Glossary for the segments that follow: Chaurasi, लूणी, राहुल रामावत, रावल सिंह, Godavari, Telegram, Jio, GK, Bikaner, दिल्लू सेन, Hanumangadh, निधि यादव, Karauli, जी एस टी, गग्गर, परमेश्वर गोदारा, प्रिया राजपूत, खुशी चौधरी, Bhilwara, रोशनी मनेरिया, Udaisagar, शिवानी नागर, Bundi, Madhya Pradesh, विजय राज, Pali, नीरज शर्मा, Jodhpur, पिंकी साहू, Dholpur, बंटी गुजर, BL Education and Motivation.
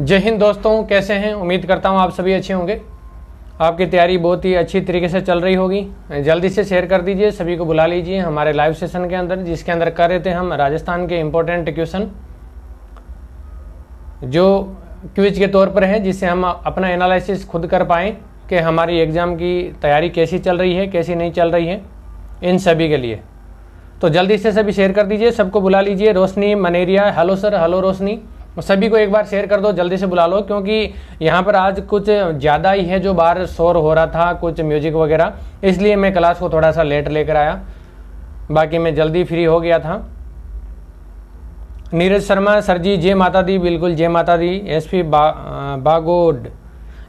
जय हिंद दोस्तों, कैसे हैं। उम्मीद करता हूं आप सभी अच्छे होंगे। आपकी तैयारी बहुत ही अच्छी तरीके से चल रही होगी। जल्दी से शेयर कर दीजिए, सभी को बुला लीजिए हमारे लाइव सेशन के अंदर, जिसके अंदर कर रहे थे हम राजस्थान के इम्पोर्टेंट क्वेश्चन जो क्विज के तौर पर है, जिससे हम अपना एनालिसिस खुद कर पाएँ कि हमारी एग्ज़ाम की तैयारी कैसी चल रही है, कैसी नहीं चल रही है, इन सभी के लिए। तो जल्दी से सभी शेयर कर दीजिए, सबको बुला लीजिए। रोशनी मनेरिया, hello sir. Hello Roshni, सभी को एक बार शेयर कर दो, जल्दी से बुला लो, क्योंकि यहाँ पर आज कुछ ज़्यादा ही है जो बाहर शोर हो रहा था, कुछ म्यूजिक वगैरह, इसलिए मैं क्लास को थोड़ा सा लेट लेकर आया, बाकी मैं जल्दी फ्री हो गया था। नीरज शर्मा सर जी, जय माता दी, बिल्कुल जय माता दी। एसपी बागोड,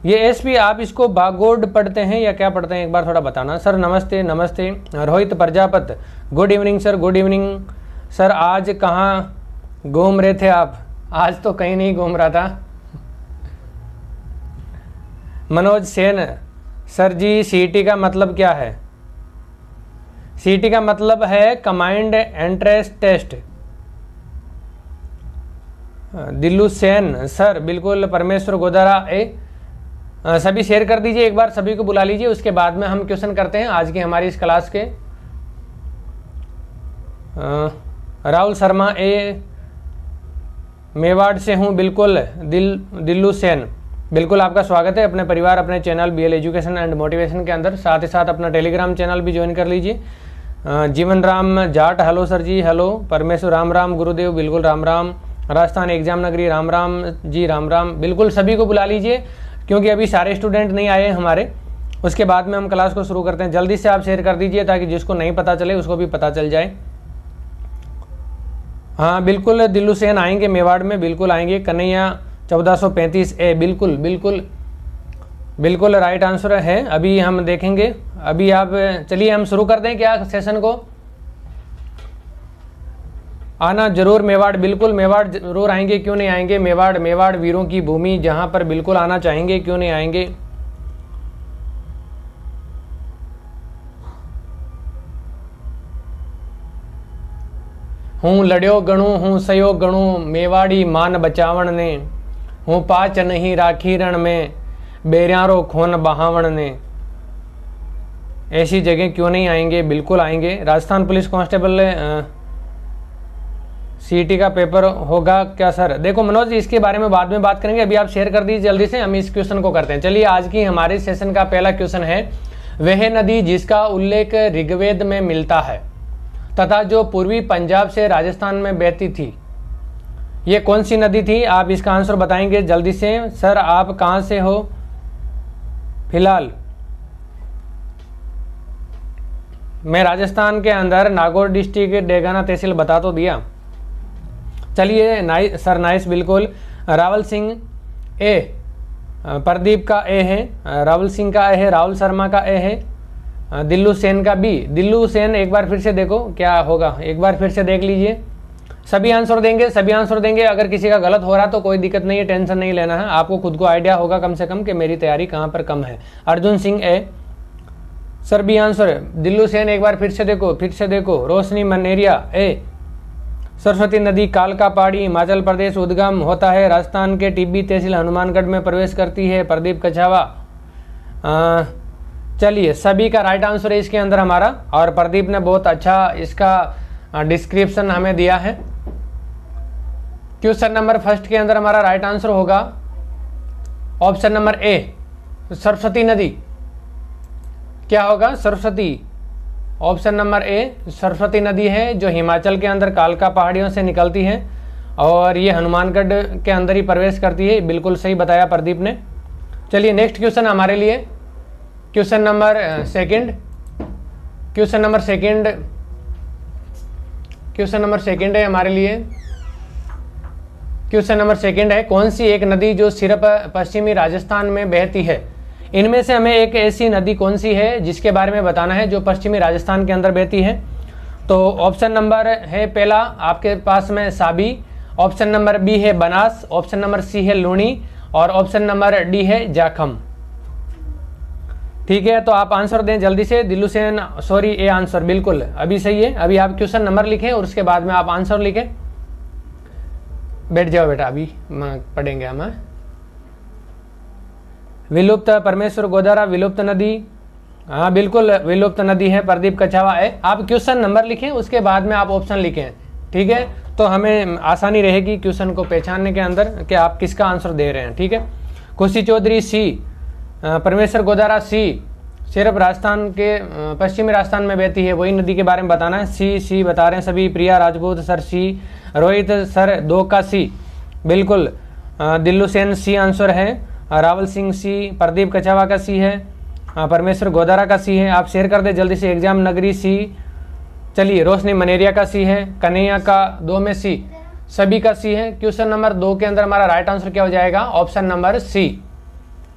ये एसपी आप इसको बागोड पढ़ते हैं या क्या पढ़ते हैं, एक बार थोड़ा बताना सर। नमस्ते नमस्ते। Rohit Prajapat, good evening sir, good evening sir. आज कहाँ घूम रहे थे आप? आज तो कहीं नहीं घूम रहा था। मनोज सेन सर जी, सीईटी का मतलब क्या है? सीईटी का मतलब है combined entrance test. दिल्लू सेन sir, बिल्कुल। परमेश्वर गोदारा, सभी शेयर कर दीजिए, एक बार सभी को बुला लीजिए, उसके बाद में हम क्वेश्चन करते हैं आज की हमारी इस क्लास के। राहुल शर्मा, मेवाड़ से हूँ, बिल्कुल। दिल्लू सेन, बिल्कुल आपका स्वागत है अपने परिवार, अपने channel BL education and motivation के अंदर। साथ ही साथ अपना टेलीग्राम चैनल भी ज्वाइन कर लीजिए। Jeevan Ram Jat, hello sir ji, hello. Parmeshwar, Ram Ram गुरुदेव, बिल्कुल राम राम। राजस्थान एग्जाम नगरी, राम राम जी, राम राम। बिल्कुल सभी को बुला लीजिए, क्योंकि अभी सारे स्टूडेंट नहीं आए हमारे, उसके बाद में हम क्लास को शुरू करते हैं। जल्दी से आप शेयर कर दीजिए ताकि जिसको नहीं पता चले उसको भी पता चल जाए। हाँ बिल्कुल, दिल्लू सेन आएंगे मेवाड़ में, बिल्कुल आएंगे। कन्हैया 1435 ए, बिल्कुल बिल्कुल बिल्कुल राइट आंसर है। अभी हम देखेंगे, अभी आप चलिए हम शुरू कर दें क्या सेशन को। आना जरूर मेवाड़, बिल्कुल मेवाड़ जरूर आएंगे, क्यों नहीं आएंगे। मेवाड़, मेवाड़ वीरों की भूमि, जहाँ पर बिल्कुल आना चाहेंगे, क्यों नहीं आएंगे। हूँ लड़्यो गणू, हूँ सयो गणू, मेवाड़ी मान बचावण ने। हूँ पाच नहीं राखी रण में, बेरियारो खून बहावण ने। ऐसी जगह क्यों नहीं आएंगे, बिल्कुल आएंगे। राजस्थान पुलिस कांस्टेबल सीईटी का पेपर होगा क्या सर? देखो मनोज, इसके बारे में बाद में बात करेंगे, अभी आप शेयर कर दीजिए जल्दी से, हम इस क्वेश्चन को करते हैं। चलिए आज की हमारे सेशन का पहला क्वेश्चन है, वह नदी जिसका उल्लेख ऋग्वेद में मिलता है तथा जो पूर्वी पंजाब से राजस्थान में बहती थी, ये कौन सी नदी थी? आप इसका आंसर बताएंगे जल्दी से। सर आप कहाँ से हो फिलहाल? मैं राजस्थान के अंदर नागौर डिस्ट्रिक्ट, डेगाना तहसील, बता तो दिया। चलिए नाइस सर, नाइस बिल्कुल। रावल सिंह ए, प्रदीप का ए है, रावल सिंह का ए है, राहुल शर्मा का ए है, दिल्लू सेन का बी। दिल्लू सेन एक बार फिर से देखो क्या होगा, एक बार फिर से देख लीजिए। सभी आंसर देंगे, सभी आंसर देंगे। अगर किसी का गलत हो रहा तो कोई दिक्कत नहीं है, टेंशन नहीं लेना है, आपको खुद को आइडिया होगा कम से कम कि मेरी तैयारी कहाँ पर कम है। Arjun Singh A, sir B answer है। दिल्लू सेन एक बार फिर से देखो, फिर से देखो। रोशनी मनेरिया ए, सरस्वती नदी कालका पहाड़ी, हिमाचल प्रदेश उद्गम होता है, राजस्थान के टिब्बी तहसील हनुमानगढ़ में प्रवेश करती है। प्रदीप कछावा, चलिए सभी का राइट आंसर है इसके अंदर हमारा, और प्रदीप ने बहुत अच्छा इसका डिस्क्रिप्शन हमें दिया है। क्वेश्चन नंबर फर्स्ट के अंदर हमारा राइट आंसर होगा ऑप्शन नंबर ए, सरस्वती नदी। क्या होगा? Saraswati, option number A Saraswati नदी है, जो हिमाचल के अंदर कालका पहाड़ियों से निकलती है और ये हनुमानगढ़ के अंदर ही प्रवेश करती है। बिल्कुल सही बताया प्रदीप ने। चलिए नेक्स्ट क्वेश्चन हमारे लिए, question number second. Question number second, question number second है हमारे लिए। क्वेश्चन नंबर सेकंड है, कौन सी एक नदी जो सिर्फ पश्चिमी राजस्थान में बहती है? इनमें से हमें एक ऐसी नदी कौन सी है जिसके बारे में बताना है जो पश्चिमी राजस्थान के अंदर बहती है। तो ऑप्शन नंबर है पहला आपके पास में साबी, ऑप्शन नंबर बी है बनास, ऑप्शन नंबर सी है लूणी, और ऑप्शन नंबर डी है जाखम। ठीक है, तो आप आंसर दें जल्दी से। दिल्लू सेन sorry A answer, बिल्कुल अभी सही है। अभी आप क्वेश्चन नंबर लिखें और उसके बाद में आप आंसर लिखें। बैठ जाओ बेटा, अभी पढ़ेंगे हम। विलुप्त परमेश्वर गोदारा विलुप्त नदी, हाँ बिल्कुल विलुप्त नदी है, प्रदीप कछावा है। आप क्वेश्चन नंबर लिखें, उसके बाद में आप ऑप्शन लिखें, ठीक है, तो हमें आसानी रहेगी क्वेश्चन को पहचानने के अंदर कि आप किसका आंसर दे रहे हैं। ठीक है, खुशी चौधरी सी, परमेश्वर गोदारा सी, सिर्फ राजस्थान के पश्चिमी राजस्थान में बहती है, वही नदी के बारे में बताना है। सी सी बता रहे हैं सभी, प्रिया राजपूत sir C, Rohit sir दो का सी, बिल्कुल दिल्लू सेन सी आंसर है, रावल सिंह सी, प्रदीप कछावा का सी है, परमेश्वर गोदारा का सी है। आप शेयर कर दें जल्दी से, एग्जाम नगरी सी, चलिए रोशनी मनेरिया का सी है, कन्हैया का दो में सी, सभी का सी है। क्वेश्चन नंबर दो के अंदर हमारा राइट आंसर क्या हो जाएगा, ऑप्शन नंबर सी,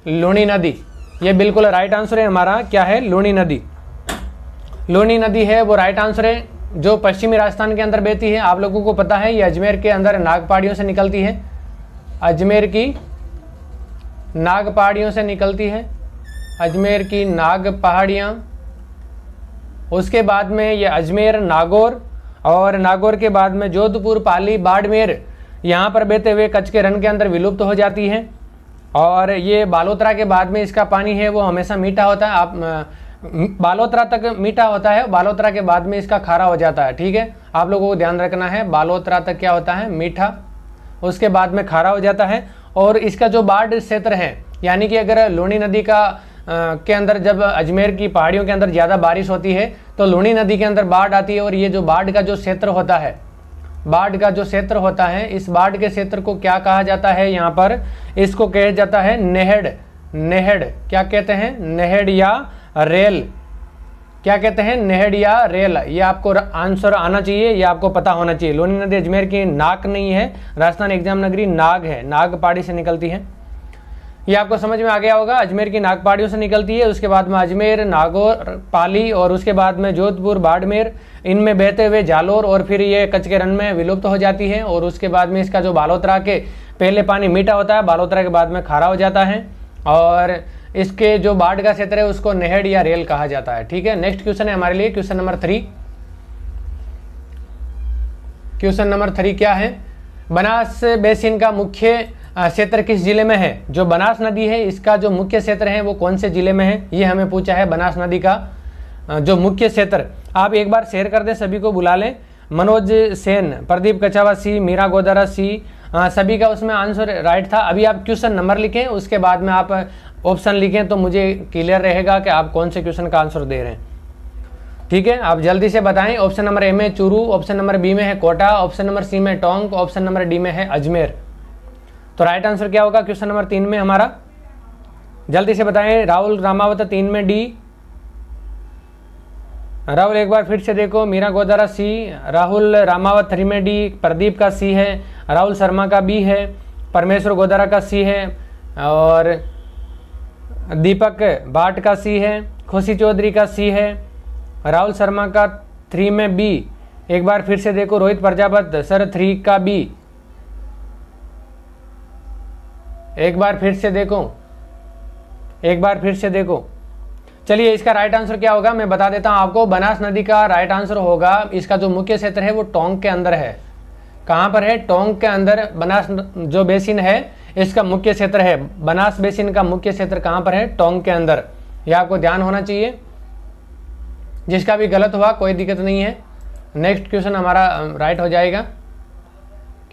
लूणी नदी। ये बिल्कुल राइट आंसर है हमारा, क्या है, लूणी नदी, लूणी नदी है वो राइट आंसर है जो पश्चिमी राजस्थान के अंदर बहती है। आप लोगों को पता है ये अजमेर के अंदर नागपहाड़ियों से निकलती है, अजमेर की नाग पहाड़ियों से निकलती है, अजमेर की नाग पहाड़ियाँ, उसके बाद में ये अजमेर, नागौर, और नागौर के बाद में जोधपुर, पाली, बाड़मेर, यहाँ पर बहते हुए कच्छ के रन के अंदर विलुप्त हो जाती है। और ये बालोतरा के बाद में इसका पानी है वो हमेशा मीठा होता है, आप बालोतरा तक मीठा होता है, बालोतरा के बाद में इसका खारा हो जाता है। ठीक है, आप लोगों को ध्यान रखना है, बालोतरा तक क्या होता है, मीठा, उसके बाद में खारा हो जाता है। और इसका जो बाढ़ क्षेत्र है, यानी कि अगर लूणी नदी का के अंदर जब अजमेर की पहाड़ियों के अंदर ज़्यादा बारिश होती है तो लूणी नदी के अंदर बाढ़ आती है, और ये जो बाढ़ का जो क्षेत्र होता है, बाढ़ का जो क्षेत्र होता है, इस बाढ़ के क्षेत्र को क्या कहा जाता है, यहाँ पर इसको कहा जाता है नेहड़, नेहड़ क्या कहते हैं, नेहड़ या रेल, क्या कहते हैं, नेहड़ या रेल। ये आपको आंसर आना चाहिए, ये आपको पता होना चाहिए। लूणी नदी अजमेर की नाक नहीं है, राजस्थान एग्जाम नगरी नाग है, नाग पहाड़ी से निकलती है, ये आपको समझ में आ गया होगा। अजमेर की नाग पहाड़ियों से निकलती है, उसके बाद में अजमेर, नागौर, पाली, और उसके बाद में जोधपुर, बाड़मेर, इनमें बहते हुए जालोर, और फिर ये कच्छ के रन में विलुप्त हो जाती है। और उसके बाद में इसका जो बालोतरा के पहले पानी मीठा होता है, बालोतरा के बाद में खारा हो जाता है, और इसके जो बाढ़ का क्षेत्र है उसको नेहड़ या रेल कहा जाता है। ठीक है, नेक्स्ट क्वेश्चन है हमारे लिए क्वेश्चन नंबर 3। क्वेश्चन नंबर 3 क्या है, बनास बेसिन का मुख्य क्षेत्र किस जिले में है। जो बनास नदी है इसका जो मुख्य क्षेत्र है वो कौन से जिले में है, ये हमें पूछा है। बनास नदी का जो मुख्य क्षेत्र, आप एक बार शेयर कर दें, सभी को बुला लें। मनोज सेन, प्रदीप कछावा सी, मीरा गोदारा सी, सभी का उसमें आंसर राइट था। अभी आप क्वेश्चन नंबर लिखें, उसके बाद में आप ऑप्शन लिखें तो मुझे क्लियर रहेगा कि आप कौन से क्वेश्चन का आंसर दे रहे हैं। ठीक है, आप जल्दी से बताएं। ऑप्शन नंबर ए में चूरू, ऑप्शन नंबर बी में है कोटा, ऑप्शन नंबर सी में टोंक, ऑप्शन नंबर डी में है अजमेर। तो राइट आंसर क्या होगा क्वेश्चन नंबर 3 में हमारा, जल्दी से बताएं। राहुल रामावत 3 में डी, राहुल एक बार फिर से देखो। मीरा गोदारा सी, राहुल रामावत 3 में डी, प्रदीप का सी है, राहुल शर्मा का बी है, परमेश्वर गोदारा का सी है, और दीपक भाट का सी है, खुशी चौधरी का सी है, राहुल शर्मा का 3 में बी, एक बार फिर से देखो। रोहित प्रजापत सर 3 का बी, एक बार फिर से देखो, एक बार फिर से देखो। चलिए इसका राइट आंसर क्या होगा मैं बता देता हूँ आपको। बनास नदी का राइट आंसर होगा, इसका जो मुख्य क्षेत्र है वो टोंक के अंदर है। कहाँ पर है, टोंक के अंदर। बनास जो बेसिन है इसका मुख्य क्षेत्र है, बनास बेसिन का मुख्य क्षेत्र कहाँ पर है, टोंक के अंदर। यह आपको ध्यान होना चाहिए, जिसका भी गलत हुआ कोई दिक्कत नहीं है। नेक्स्ट क्वेश्चन हमारा राइट हो जाएगा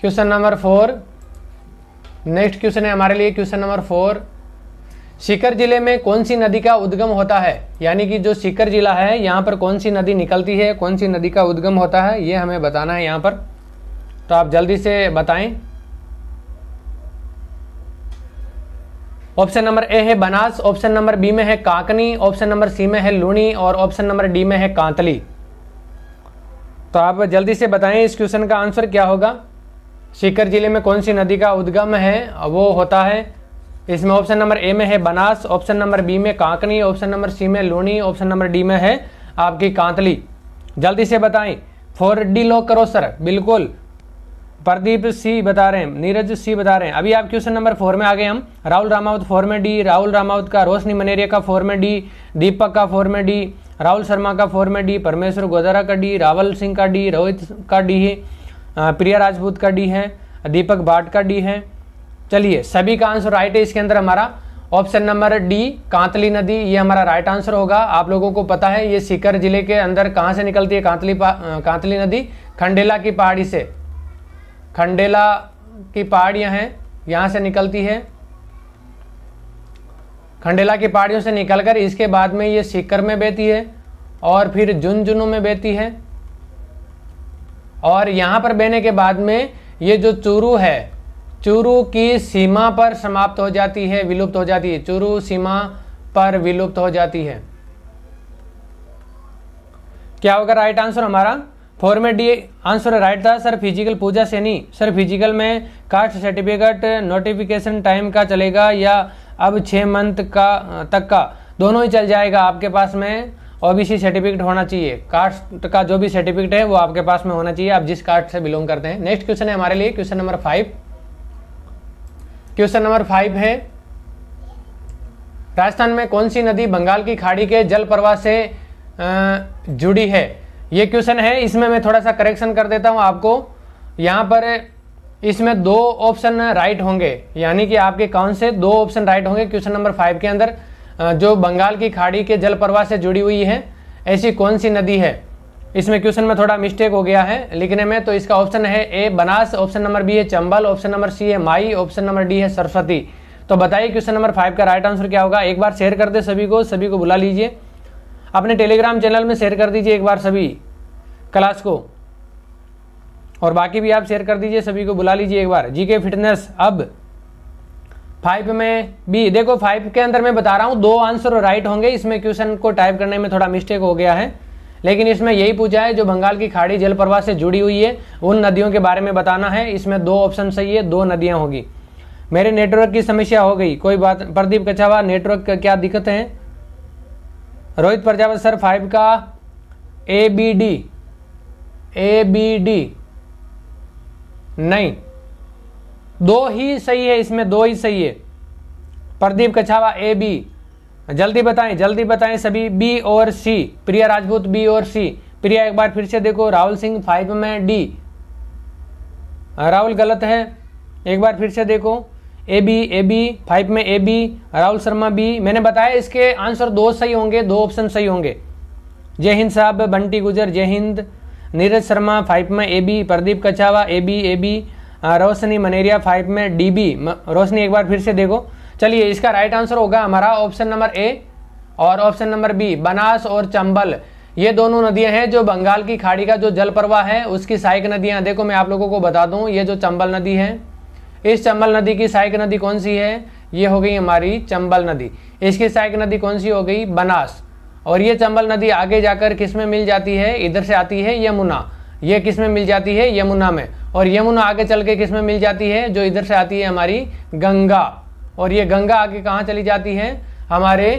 क्वेश्चन नंबर 4। नेक्स्ट क्वेश्चन है हमारे लिए क्वेश्चन नंबर 4। सीकर जिले में कौन सी नदी का उद्गम होता है, यानी कि जो सीकर जिला है यहाँ पर कौन सी नदी निकलती है, कौन सी नदी का उद्गम होता है, ये हमें बताना है यहाँ पर। तो आप जल्दी से बताएं। ऑप्शन नंबर ए है बनास, ऑप्शन नंबर बी में है काकनी, ऑप्शन नंबर सी में है लूणी, और ऑप्शन नंबर डी में है कांतली। तो आप जल्दी से बताएं इस क्वेश्चन का आंसर क्या होगा। सीकर जिले में कौन सी नदी का उद्गम है वो होता है, इसमें ऑप्शन नंबर ए में है बनास, ऑप्शन नंबर बी में काकनी, ऑप्शन नंबर सी में लूणी, ऑप्शन नंबर डी में है आपकी कांतली। जल्दी से बताएं, 4D लॉक करो सर, बिल्कुल। प्रदीप सी बता रहे हैं, नीरज सी बता रहे हैं। अभी आप क्वेश्चन नंबर 4 में आ गए हम। राहुल रामावत 4 में डी, राहुल रामावत का, रोशनी मनेरिया का 4 में डी, दीपक का 4 में डी, राहुल शर्मा का 4 में डी, परमेश्वर गोदारा का डी, रावल सिंह का डी, रोहित का डी है, प्रिया राजपूत का डी है, दीपक भाट का डी है। चलिए सभी का आंसर राइट है इसके अंदर हमारा। ऑप्शन नंबर डी कांतली नदी, ये हमारा राइट आंसर होगा। आप लोगों को पता है ये सीकर जिले के अंदर कहाँ से निकलती है कांतली नदी? खंडेला की पहाड़ी से। खंडेला की पहाड़ियाँ हैं, यहाँ से निकलती है। खंडेला की पहाड़ियों से निकलकर इसके बाद में ये सीकर में बहती है और फिर झुंझुनू में बहती है और यहाँ पर बहने के बाद में ये जो चूरू है, चूरू की सीमा पर समाप्त हो जाती है, विलुप्त हो जाती है। चूरू सीमा पर विलुप्त हो जाती है। क्या होगा राइट आंसर हमारा? 4 में डी आंसर राइट था। सर फिजिकल पूजा से नहीं, सर फिजिकल में कास्ट सर्टिफिकेट नोटिफिकेशन टाइम का चलेगा या अब 6 मंथ का तक का, दोनों ही चल जाएगा। आपके पास में ओबीसी सर्टिफिकेट होना चाहिए, कास्ट का जो भी सर्टिफिकेट है वो आपके पास में होना चाहिए, आप जिस कास्ट से बिलोंग करते हैं। नेक्स्ट क्वेश्चन है हमारे लिए क्वेश्चन नंबर 5। क्वेश्चन नंबर 5 है राजस्थान में कौन सी नदी बंगाल की खाड़ी के जल प्रवाह से जुड़ी है? ये क्वेश्चन है, इसमें मैं थोड़ा सा करेक्शन कर देता हूँ आपको। यहाँ पर इसमें 2 ऑप्शन राइट होंगे, यानी कि आपके कौन से 2 ऑप्शन राइट होंगे क्वेश्चन नंबर 5 के अंदर। जो बंगाल की खाड़ी के जल प्रवाह से जुड़ी हुई है ऐसी कौन सी नदी है? इसमें क्वेश्चन में थोड़ा मिस्टेक हो गया है लिखने में, तो इसका ऑप्शन है A Banas, option number B है चंबल, ऑप्शन नंबर सी है माई, ऑप्शन नंबर डी है सरस्वती। तो बताइए क्वेश्चन नंबर 5 का राइट आंसर क्या होगा? एक बार शेयर कर दे सभी को बुला लीजिए, अपने टेलीग्राम चैनल में शेयर कर दीजिए एक बार सभी क्लास को, और बाकी भी आप शेयर कर दीजिए, सभी को बुला लीजिए एक बार। जीके फिटनेस अब 5 में बी, देखो 5 के अंदर मैं बता रहा हूँ 2 आंसर राइट होंगे, इसमें क्वेश्चन को टाइप करने में थोड़ा मिस्टेक हो गया है, लेकिन इसमें यही पूछा है जो बंगाल की खाड़ी जल प्रवाह से जुड़ी हुई है उन नदियों के बारे में बताना है। इसमें 2 ऑप्शन सही है, 2 नदियाँ होगी। मेरे नेटवर्क की समस्या हो गई, कोई बात। प्रदीप कछावा नेटवर्क क्या दिक्कत है? रोहित प्रजापत सर 5 का ए बी डी नहीं, 2 ही सही है, इसमें 2 ही सही है। प्रदीप कछावा ए बी, जल्दी बताएं सभी बी और सी। प्रिया राजपूत बी और सी, प्रिया एक बार फिर से देखो। राहुल सिंह 5 में डी, राहुल गलत है, एक बार फिर से देखो। ए बी 5 में A B, Rahul Sharma B. मैंने बताया इसके आंसर 2 सही होंगे, 2 ऑप्शन सही होंगे। जय हिंद साहब, बंटी गुजर जय हिंद। नीरज शर्मा 5 में A B, Pradeep Kachhawa A B, रोशनी मनेरिया 5 में डी बी। रोशनी एक बार फिर से देखो। चलिए इसका राइट आंसर होगा हमारा ऑप्शन नंबर ए और ऑप्शन नंबर बी बनास और चंबल। ये दोनों नदियां हैं जो बंगाल की खाड़ी का जो जल प्रवाह है उसकी सहायक नदियां। देखो मैं आप लोगों को बता दूं, ये जो चंबल नदी है, इस चंबल नदी की सहायक नदी कौन सी है? ये हो गई हमारी चंबल नदी। इसकी सहायक नदी कौन सी हो गई? बनास। और ये चंबल नदी आगे जाकर किस में मिल जाती है? इधर से आती है यमुना, ये किस में मिल जाती है? यमुना में। और यमुना आगे चल के किस में मिल जाती है? जो इधर से आती है हमारी गंगा। और ये गंगा आगे कहाँ चली जाती है? हमारे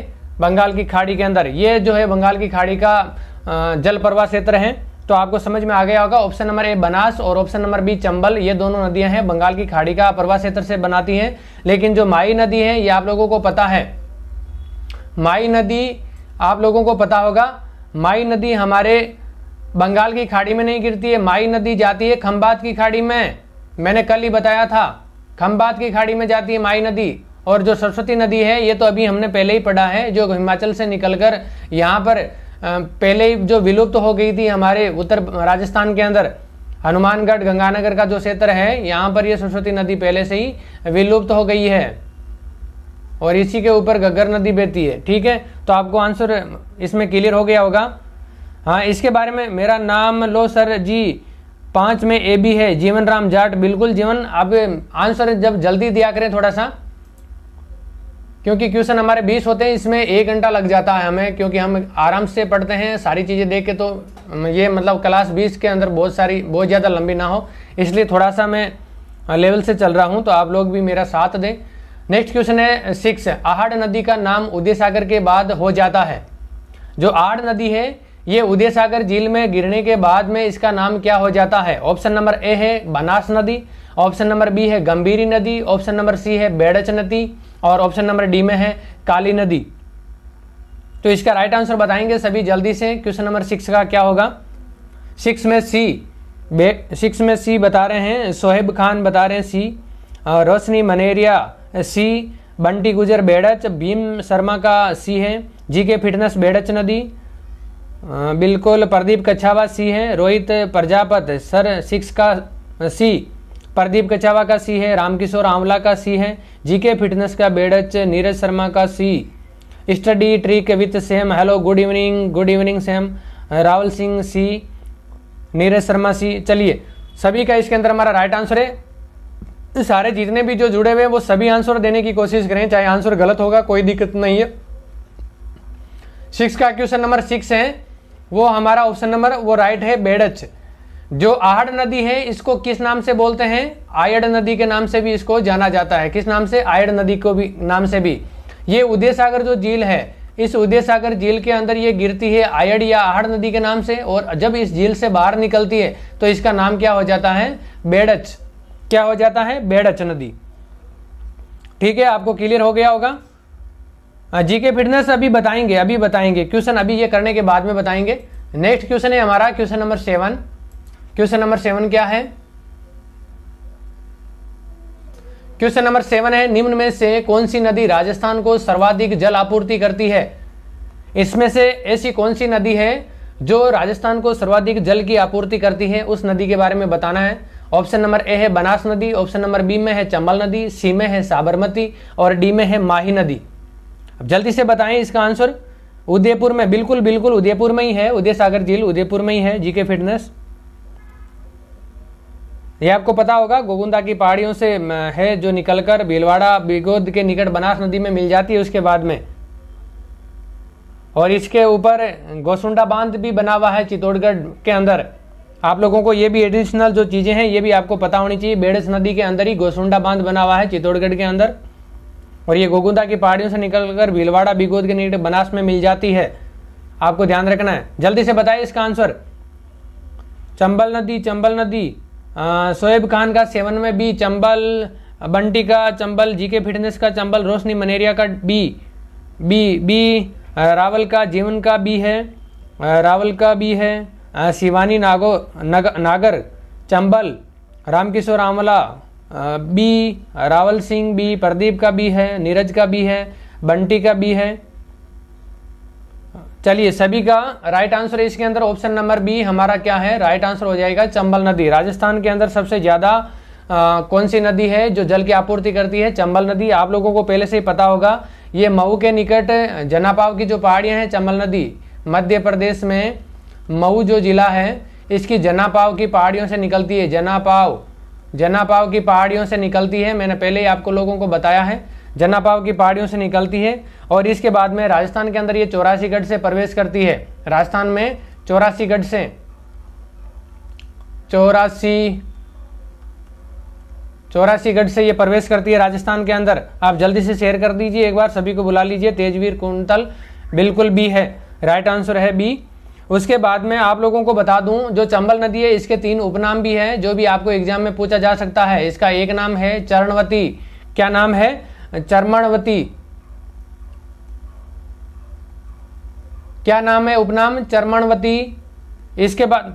बंगाल की खाड़ी के अंदर। ये जो है बंगाल की खाड़ी का जल प्रवाह क्षेत्र है, तो आपको समझ में आ गया होगा। ऑप्शन नंबर ए बनास और ऑप्शन नंबर बी चंबल, ये दोनों नदियां हैं बंगाल की खाड़ी का प्रवाह क्षेत्र से बनाती हैं। लेकिन जो माई नदी है ये आप लोगों को पता है, माई नदी आप लोगों को पता होगा। माई नदी हमारे बंगाल की खाड़ी में नहीं गिरती है, माई नदी जाती है खंबात की खाड़ी में। मैंने कल ही बताया था, खंबात की खाड़ी में जाती है माई नदी। और जो सरस्वती नदी है ये तो अभी हमने पहले ही पढ़ा है, जो हिमाचल से निकलकर यहाँ पर पहले ही जो विलुप्त हो गई थी हमारे उत्तर राजस्थान के अंदर हनुमानगढ़ गंगानगर का जो क्षेत्र है, यहाँ पर ये सरस्वती नदी पहले से ही विलुप्त हो गई है और इसी के ऊपर घग्गर नदी बहती है। ठीक है, तो आपको आंसर इसमें क्लियर हो गया होगा। हाँ, इसके बारे में मेरा नाम लो सर जी। 5 में ए बी है, जीवन राम जाट। बिल्कुल जीवन, आप आंसर जब जल्दी दिया करें थोड़ा सा, क्योंकि क्वेश्चन हमारे 20 होते हैं, इसमें 1 घंटा लग जाता है हमें, क्योंकि हम आराम से पढ़ते हैं सारी चीज़ें देख के। तो ये मतलब क्लास 20 के अंदर बहुत ज़्यादा लंबी ना हो, इसलिए थोड़ा सा मैं लेवल से चल रहा हूँ, तो आप लोग भी मेरा साथ दें। नेक्स्ट क्वेश्चन है 6। आहाड़ नदी का नाम उदयसागर के बाद हो जाता है। जो आहाड़ नदी है ये उदयसागर झील में गिरने के बाद में इसका नाम क्या हो जाता है? ऑप्शन नंबर ए है बनास नदी, ऑप्शन नंबर बी है गंभीरी नदी, ऑप्शन नंबर सी है बेड़च नदी और ऑप्शन नंबर डी में है काली नदी। तो इसका राइट आंसर बताएंगे सभी जल्दी से। क्वेश्चन नंबर 6 का क्या होगा? 6 में सी बता रहे हैं, सोहेब खान बता रहे हैं सी, रोशनी मनेरिया सी, बंटी गुजर बेड़च, भीम शर्मा का सी है, जी के फिटनेस बेड़च नदी, बिल्कुल प्रदीप कच्छावा सी है, रोहित प्रजापत सर सिक्स का सी, प्रदीप कच्छावा का सी है, रामकिशोर आंवला का सी है, जीके फिटनेस का बेड़च, नीरज शर्मा का C, study trick with Sam, hello good evening Sam, Rahul Singh C, नीरज शर्मा C. चलिए सभी का इसके अंदर हमारा राइट आंसर है। सारे जितने भी जो जुड़े हुए हैं वो सभी आंसर देने की कोशिश करें, चाहे आंसर गलत होगा कोई दिक्कत नहीं है। सिक्स का क्वेश्चन नंबर 6 है वो हमारा ऑप्शन नंबर वो राइट है बेड़च। जो आहड़ नदी है इसको किस नाम से बोलते हैं? आयड़ नदी के नाम से भी इसको जाना जाता है। किस नाम से? आयड़ नदी को भी नाम से भी। ये उदयसागर जो झील है इस उदयसागर झील के अंदर ये गिरती है आयड़ या आहड़ नदी के नाम से, और जब इस झील से बाहर निकलती है तो इसका नाम क्या हो जाता है? बेड़च। क्या हो जाता है? बेड़च नदी। ठीक है, आपको क्लियर हो गया होगा। जीके फिटनेस अभी बताएंगे, अभी बताएंगे क्वेश्चन, अभी ये करने के बाद में बताएंगे। नेक्स्ट क्वेश्चन है हमारा क्वेश्चन नंबर 7। क्वेश्चन नंबर 7 क्या है? क्वेश्चन नंबर 7 है, निम्न में से कौन सी नदी राजस्थान को सर्वाधिक जल आपूर्ति करती है? इसमें से ऐसी कौन सी नदी है जो राजस्थान को सर्वाधिक जल की आपूर्ति करती है, उस नदी के बारे में बताना है। ऑप्शन नंबर ए है बनास नदी, ऑप्शन नंबर बी में है चंबल नदी, सी में है साबरमती और डी में है माही नदी। अब जल्दी से बताएं इसका आंसर। उदयपुर में, बिल्कुल बिल्कुल उदयपुर में ही है, उदयसागर झील उदयपुर में ही है। जीके फिटनेस ये आपको पता होगा, गोगुंदा की पहाड़ियों से है जो निकलकर भीलवाड़ा बिगोद के निकट बनास नदी में मिल जाती है उसके बाद में, और इसके ऊपर गोसुंडा बांध भी बना हुआ है चित्तौड़गढ़ के अंदर। आप लोगों को ये भी एडिशनल जो चीज़ें हैं ये भी आपको पता होनी चाहिए। बेड़स नदी के अंदर ही गोसुंडा बांध बना हुआ है चित्तौड़गढ़ के अंदर, और ये गोगुंदा की पहाड़ियों से निकलकर भीलवाड़ा बिगोद के निकट बनास में मिल जाती है। आपको ध्यान रखना है, जल्दी से बताइए इसका आंसर। चंबल नदी, चंबल नदी, शोएब खान का 7 में बी, चंबल बंटी का चंबल, जीके फिटनेस का चंबल, रोशनी मनेरिया का बी बी बी रावल का जीवन का बी है, रावल का बी है, शिवानी नागर चंबल, रामकिशोर आंवला बी, रावल सिंह बी, प्रदीप का बी है, नीरज का बी है, बंटी का बी है। चलिए सभी का राइट आंसर इसके अंदर ऑप्शन नंबर बी हमारा क्या है? राइट आंसर हो जाएगा चंबल नदी। राजस्थान के अंदर सबसे ज़्यादा कौन सी नदी है जो जल की आपूर्ति करती है? चंबल नदी। आप लोगों को पहले से ही पता होगा, ये मऊ के निकट जनापाव की जो पहाड़ियाँ हैं, चंबल नदी मध्य प्रदेश में मऊ जो जिला है इसकी जनापाव की पहाड़ियों से निकलती है। जनापाव की पहाड़ियों से निकलती है, मैंने पहले ही आपको लोगों को बताया है, जनापाव की पहाड़ियों से निकलती है, और इसके बाद में राजस्थान के अंदर ये चौरासीगढ़ से प्रवेश करती है। राजस्थान में चौरासीगढ़ से, चौरासीगढ़ से ये प्रवेश करती है राजस्थान के अंदर। आप जल्दी से शेयर कर दीजिए, एक बार सभी को बुला लीजिए। तेजवीर कुंतल बिल्कुल बी है, राइट आंसर है बी। उसके बाद में आप लोगों को बता दूं, जो चंबल नदी है इसके 3 उपनाम भी हैं जो भी आपको एग्जाम में पूछा जा सकता है। इसका एक नाम है चरणवती। क्या नाम है? चरणवती। क्या नाम है उपनाम? चरणवती। इसके बाद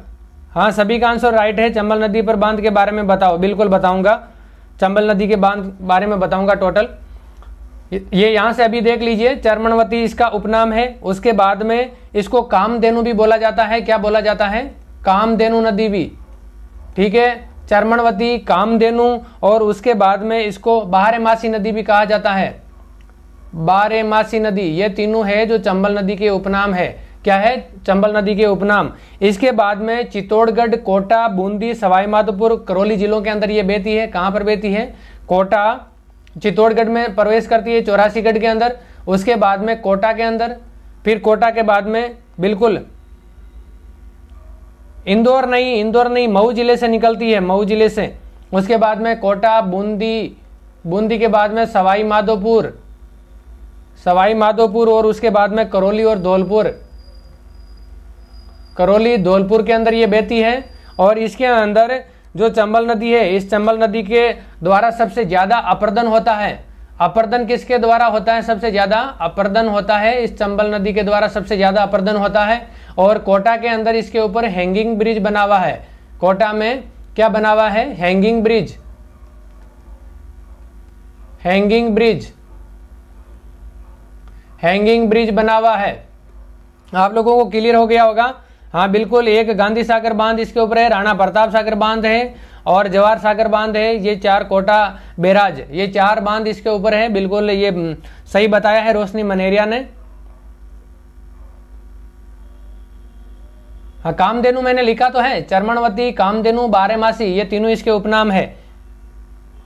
हाँ, सभी का आंसर राइट है। चंबल नदी पर बांध के बारे में बताओ, बिल्कुल बताऊंगा, चंबल नदी के बांध बारे में बताऊंगा टोटल। ये यहाँ से अभी देख लीजिए, चरणवती इसका उपनाम है। उसके बाद में इसको कामधेनु भी बोला जाता है। क्या बोला जाता है? कामधेनु नदी भी, ठीक है। चरणवती, कामधेनु, और उसके बाद में इसको बारहमासी नदी भी कहा जाता है। बारहमासी नदी, ये तीनों है जो चंबल नदी के उपनाम है। क्या है? चंबल नदी के उपनाम। इसके बाद में चित्तौड़गढ़, कोटा, बूंदी, सवाई माधोपुर, करौली जिलों के अंदर ये बहती है। कहाँ पर बहती है? कोटा, चित्तौड़गढ़ में प्रवेश करती है चौरासीगढ़ के अंदर, उसके बाद में कोटा के अंदर, फिर कोटा के बाद में बिल्कुल इंदौर नहीं, इंदौर नहीं, मऊ जिले से निकलती है, मऊ जिले से, उसके बाद में कोटा, बूंदी, बूंदी के बाद में सवाई माधोपुर, सवाई माधोपुर, और उसके बाद में करौली और धौलपुर। करौली धौलपुर के अंदर ये बहती है, और इसके अंदर जो चंबल नदी है इस चंबल नदी के द्वारा सबसे ज़्यादा अपरदन होता है। अपरदन किसके द्वारा होता है? सबसे ज़्यादा अपरदन होता है इस चंबल नदी के द्वारा, सबसे ज़्यादा अपरदन होता है। और कोटा के अंदर इसके ऊपर हैंगिंग ब्रिज बना हुआ है। कोटा में क्या बना हुआ है? Hanging bridge, hanging bridge. Hanging bridge बना हुआ है। आप लोगों को क्लियर हो गया होगा। हाँ बिल्कुल, एक गांधी सागर बांध इसके ऊपर है, राणा प्रताप सागर बांध है और जवाहर सागर बांध है, ये चार, कोटा बैराज, ये चार बांध इसके ऊपर है। बिल्कुल ये सही बताया है रोशनी मनेरिया ने। हाँ कामधेनु मैंने लिखा तो है, चर्मणवती, कामधेनु, बारेमासी, ये तीनों इसके उपनाम है।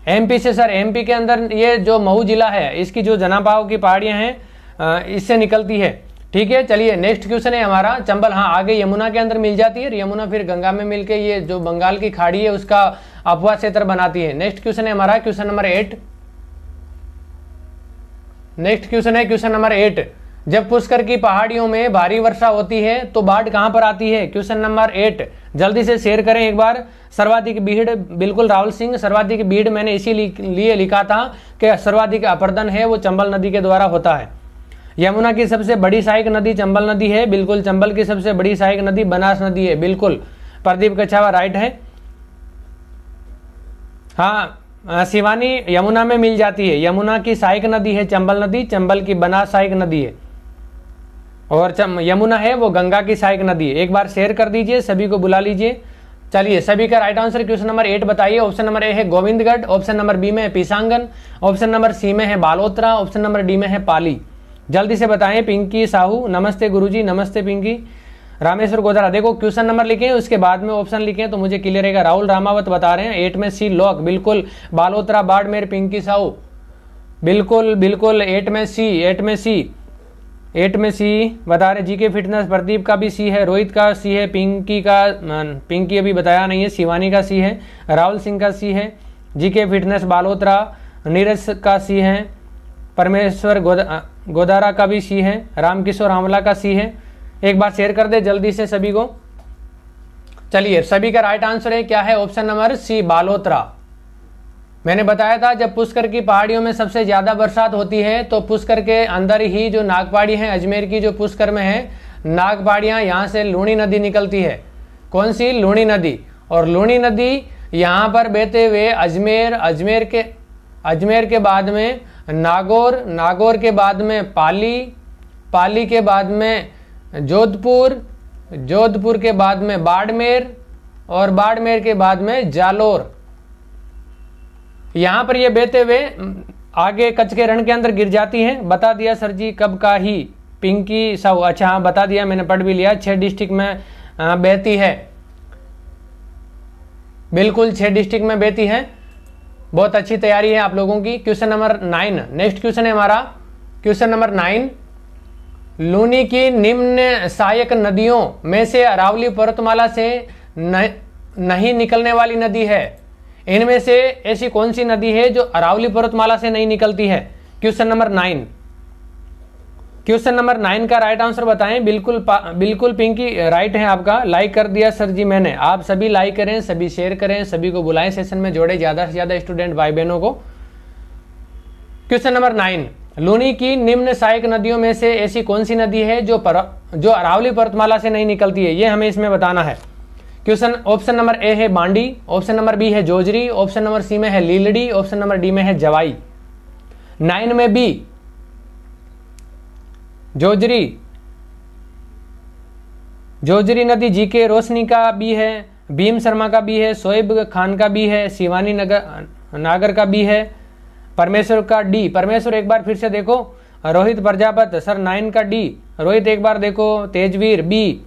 एमपी से सर, एमपी के अंदर ये जो मऊ जिला है इसकी जो जनापाव की पहाड़ियां हैं इससे निकलती है। ठीक है, चलिए नेक्स्ट क्वेश्चन है हमारा चंबल। हाँ आगे यमुना के अंदर मिल जाती है, यमुना फिर गंगा में मिलके ये जो बंगाल की खाड़ी है उसका अपवाह क्षेत्र बनाती है। नेक्स्ट क्वेश्चन है हमारा क्वेश्चन नंबर 8। नेक्स्ट क्वेश्चन है क्वेश्चन नंबर 8, जब पुष्कर की पहाड़ियों में भारी वर्षा होती है तो बाढ़ कहां पर आती है? क्वेश्चन नंबर 8, जल्दी से शेयर करें एक बार। सर्वाधिक भीड़, बिल्कुल राहुल सिंह, सर्वाधिक भीड़ मैंने इसीलिए लिखा था कि सर्वाधिक अपरदन है वो चंबल नदी के द्वारा होता है। यमुना की सबसे बड़ी सहायक नदी चंबल नदी है, बिल्कुल। चंबल की सबसे बड़ी सहायक नदी बनास नदी है, बिल्कुल। प्रदीप कछावा राइट है। हाँ शिवानी, यमुना में मिल जाती है, यमुना की सहायक नदी है चंबल नदी, चंबल की बनास सहायक नदी है और यमुना है वो गंगा की सहायक नदी है। एक बार शेयर कर दीजिए, सभी को बुला लीजिए। चलिए सभी का राइट आंसर क्वेश्चन नंबर 8 बताइए। ऑप्शन नंबर ए है गोविंदगढ़, ऑप्शन नंबर बी में है पिसांगन, ऑप्शन नंबर सी में है बालोत्रा, ऑप्शन नंबर डी में है पाली। जल्दी से बताएं। पिंकी साहू नमस्ते गुरुजी, नमस्ते पिंकी। रामेश्वर गोदरा, देखो क्वेश्चन नंबर लिखें उसके बाद में ऑप्शन लिखें तो मुझे क्लियर रहेगा। राहुल रामावत बता रहे हैं 8 में सी लॉक, बिल्कुल। बालोत्रा, बाड़मेर, पिंकी साहू, बिल्कुल बिल्कुल 8 में सी बता रहे। जीके फिटनेस प्रदीप का भी सी है, रोहित का सी है, पिंकी का, पिंकी अभी बताया नहीं है, शिवानी का सी है, राहुल सिंह का सी है, जीके फिटनेस बालोत्रा, नीरज का सी है, परमेश्वर गोदारा का भी सी है, रामकिशोर आंवला का सी है। एक बार शेयर कर दे जल्दी से सभी को। चलिए सभी का राइट आंसर है क्या है? Option number C Balotra. मैंने बताया था जब पुष्कर की पहाड़ियों में सबसे ज़्यादा बरसात होती है तो पुष्कर के अंदर ही जो नागपहाड़ी है, अजमेर की जो पुष्कर में है नागपहाड़ियाँ, यहाँ से लूणी नदी निकलती है। कौन सी? लूणी नदी। और लूणी नदी यहाँ पर बहते हुए अजमेर, अजमेर के बाद में नागौर, नागौर के बाद में पाली, पाली के बाद में जोधपुर, जोधपुर के बाद में बाड़मेर और बाड़मेर के बाद में जालोर। यहाँ पर ये बहते हुए आगे कच्छ के रण के अंदर गिर जाती हैं। बता दिया सर जी कब का ही, पिंकी साहू। अच्छा हाँ बता दिया, मैंने पढ़ भी लिया। 6 डिस्ट्रिक्ट में बहती है, बिल्कुल 6 डिस्ट्रिक्ट में बहती है। बहुत अच्छी तैयारी है आप लोगों की। क्वेश्चन नंबर 9, नेक्स्ट क्वेश्चन है हमारा क्वेश्चन नंबर 9। लूनी की निम्न सहायक नदियों में से अरावली पर्वतमाला से नहीं निकलने वाली नदी है। इनमें से ऐसी कौन सी नदी है जो अरावली पर्वतमाला से नहीं निकलती है? क्वेश्चन नंबर 9, क्वेश्चन नंबर 9 का राइट आंसर बताएं। बिल्कुल बिल्कुल पिंकी राइट है आपका। लाइक कर दिया सर जी मैंने। आप सभी लाइक करें, सभी शेयर करें, सभी को बुलाएं, सेशन में जोड़े ज़्यादा से ज़्यादा स्टूडेंट भाई बहनों को। क्वेश्चन नंबर 9, लूनी की निम्न सहायक नदियों में से ऐसी कौन सी नदी है जो अरावली पर्वतमाला से नहीं निकलती है? ये हमें इसमें बताना है। क्वेश्चन ऑप्शन नंबर ए है बांडी, ऑप्शन नंबर बी है जोजरी, ऑप्शन नंबर सी में है लीलड़ी, ऑप्शन नंबर डी में है जवाई। 9 में बी जोजरी, जोजरी नदी जीके रोशनी का बी है, भीम शर्मा का बी है, शोएब खान का बी है, शिवानी नागर का बी है, परमेश्वर का डी। परमेश्वर एक बार फिर से देखो, रोहित प्रजापत सर 9 का डी, रोहित एक बार देखो, तेजवीर बी,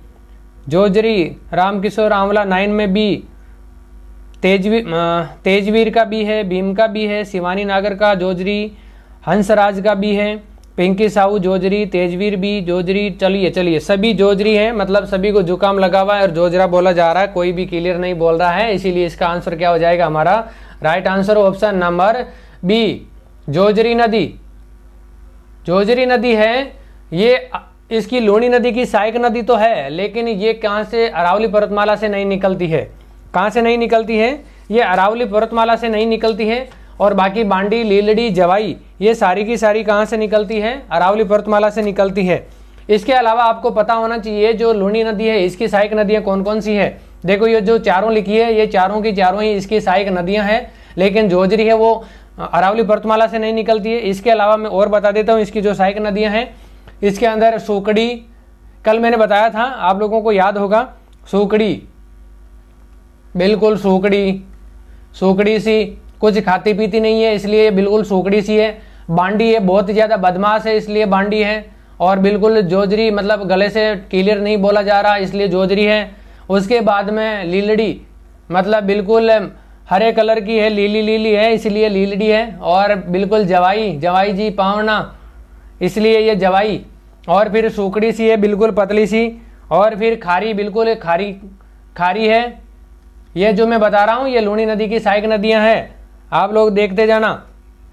जोजरी रामकिशोर आंवला 9 में बी, तेजवीर का बी है, भीम का बी है, शिवानी नागर का जोजरी, हंसराज का बी है, पिंकी साहू जोजरी, तेजवीर बी जोजरी। चलिए चलिए सभी जोजरी हैं, मतलब सभी को जुकाम लगा हुआ है और जोजरा बोला जा रहा है, कोई भी क्लियर नहीं बोल रहा है, इसीलिए इसका आंसर क्या हो जाएगा हमारा? Right answer option number B Jojari नदी। जोजरी नदी है ये, इसकी लूणी नदी की सहायक नदी तो है लेकिन ये कहाँ से? अरावली पर्वतमाला से नहीं निकलती है। कहाँ से नहीं निकलती है? ये अरावली पर्वतमाला से नहीं निकलती है। और बाकी बांडी, लीलड़ी, जवाई ये सारी की सारी कहाँ से निकलती है? अरावली पर्वतमाला से निकलती है। इसके अलावा आपको पता होना चाहिए जो लूणी नदी है इसकी सहायक नदियाँ कौन कौन सी है। देखो ये जो चारों लिखी है ये चारों की चारों ही इसकी सहायक नदियाँ हैं, लेकिन जोजरी है वो अरावली पर्वतमाला से नहीं निकलती है। इसके अलावा मैं और बता देता हूँ इसकी जो सहायक नदियाँ हैं। इसके अंदर सोकड़ी, कल मैंने बताया था आप लोगों को याद होगा, सोकड़ी, बिल्कुल सोकड़ी, सोकड़ी सी, कुछ खाती पीती नहीं है इसलिए बिल्कुल सोकड़ी सी है। बांडी है, बहुत ज़्यादा बदमाश है इसलिए बांडी है। और बिल्कुल जोजरी, मतलब गले से क्लियर नहीं बोला जा रहा इसलिए जोजरी है। उसके बाद में लीलड़ी, मतलब बिल्कुल हरे कलर की है, लीली लीली है इसलिए लीलड़ी है। और बिल्कुल जवाई, जवाई जी पावना, इसलिए ये जवाई। और फिर सूकड़ी सी है, बिल्कुल पतली सी। और फिर खारी, बिल्कुल खारी खारी है। ये जो मैं बता रहा हूँ ये लूणी नदी की सहायक नदियाँ हैं, आप लोग देखते जाना।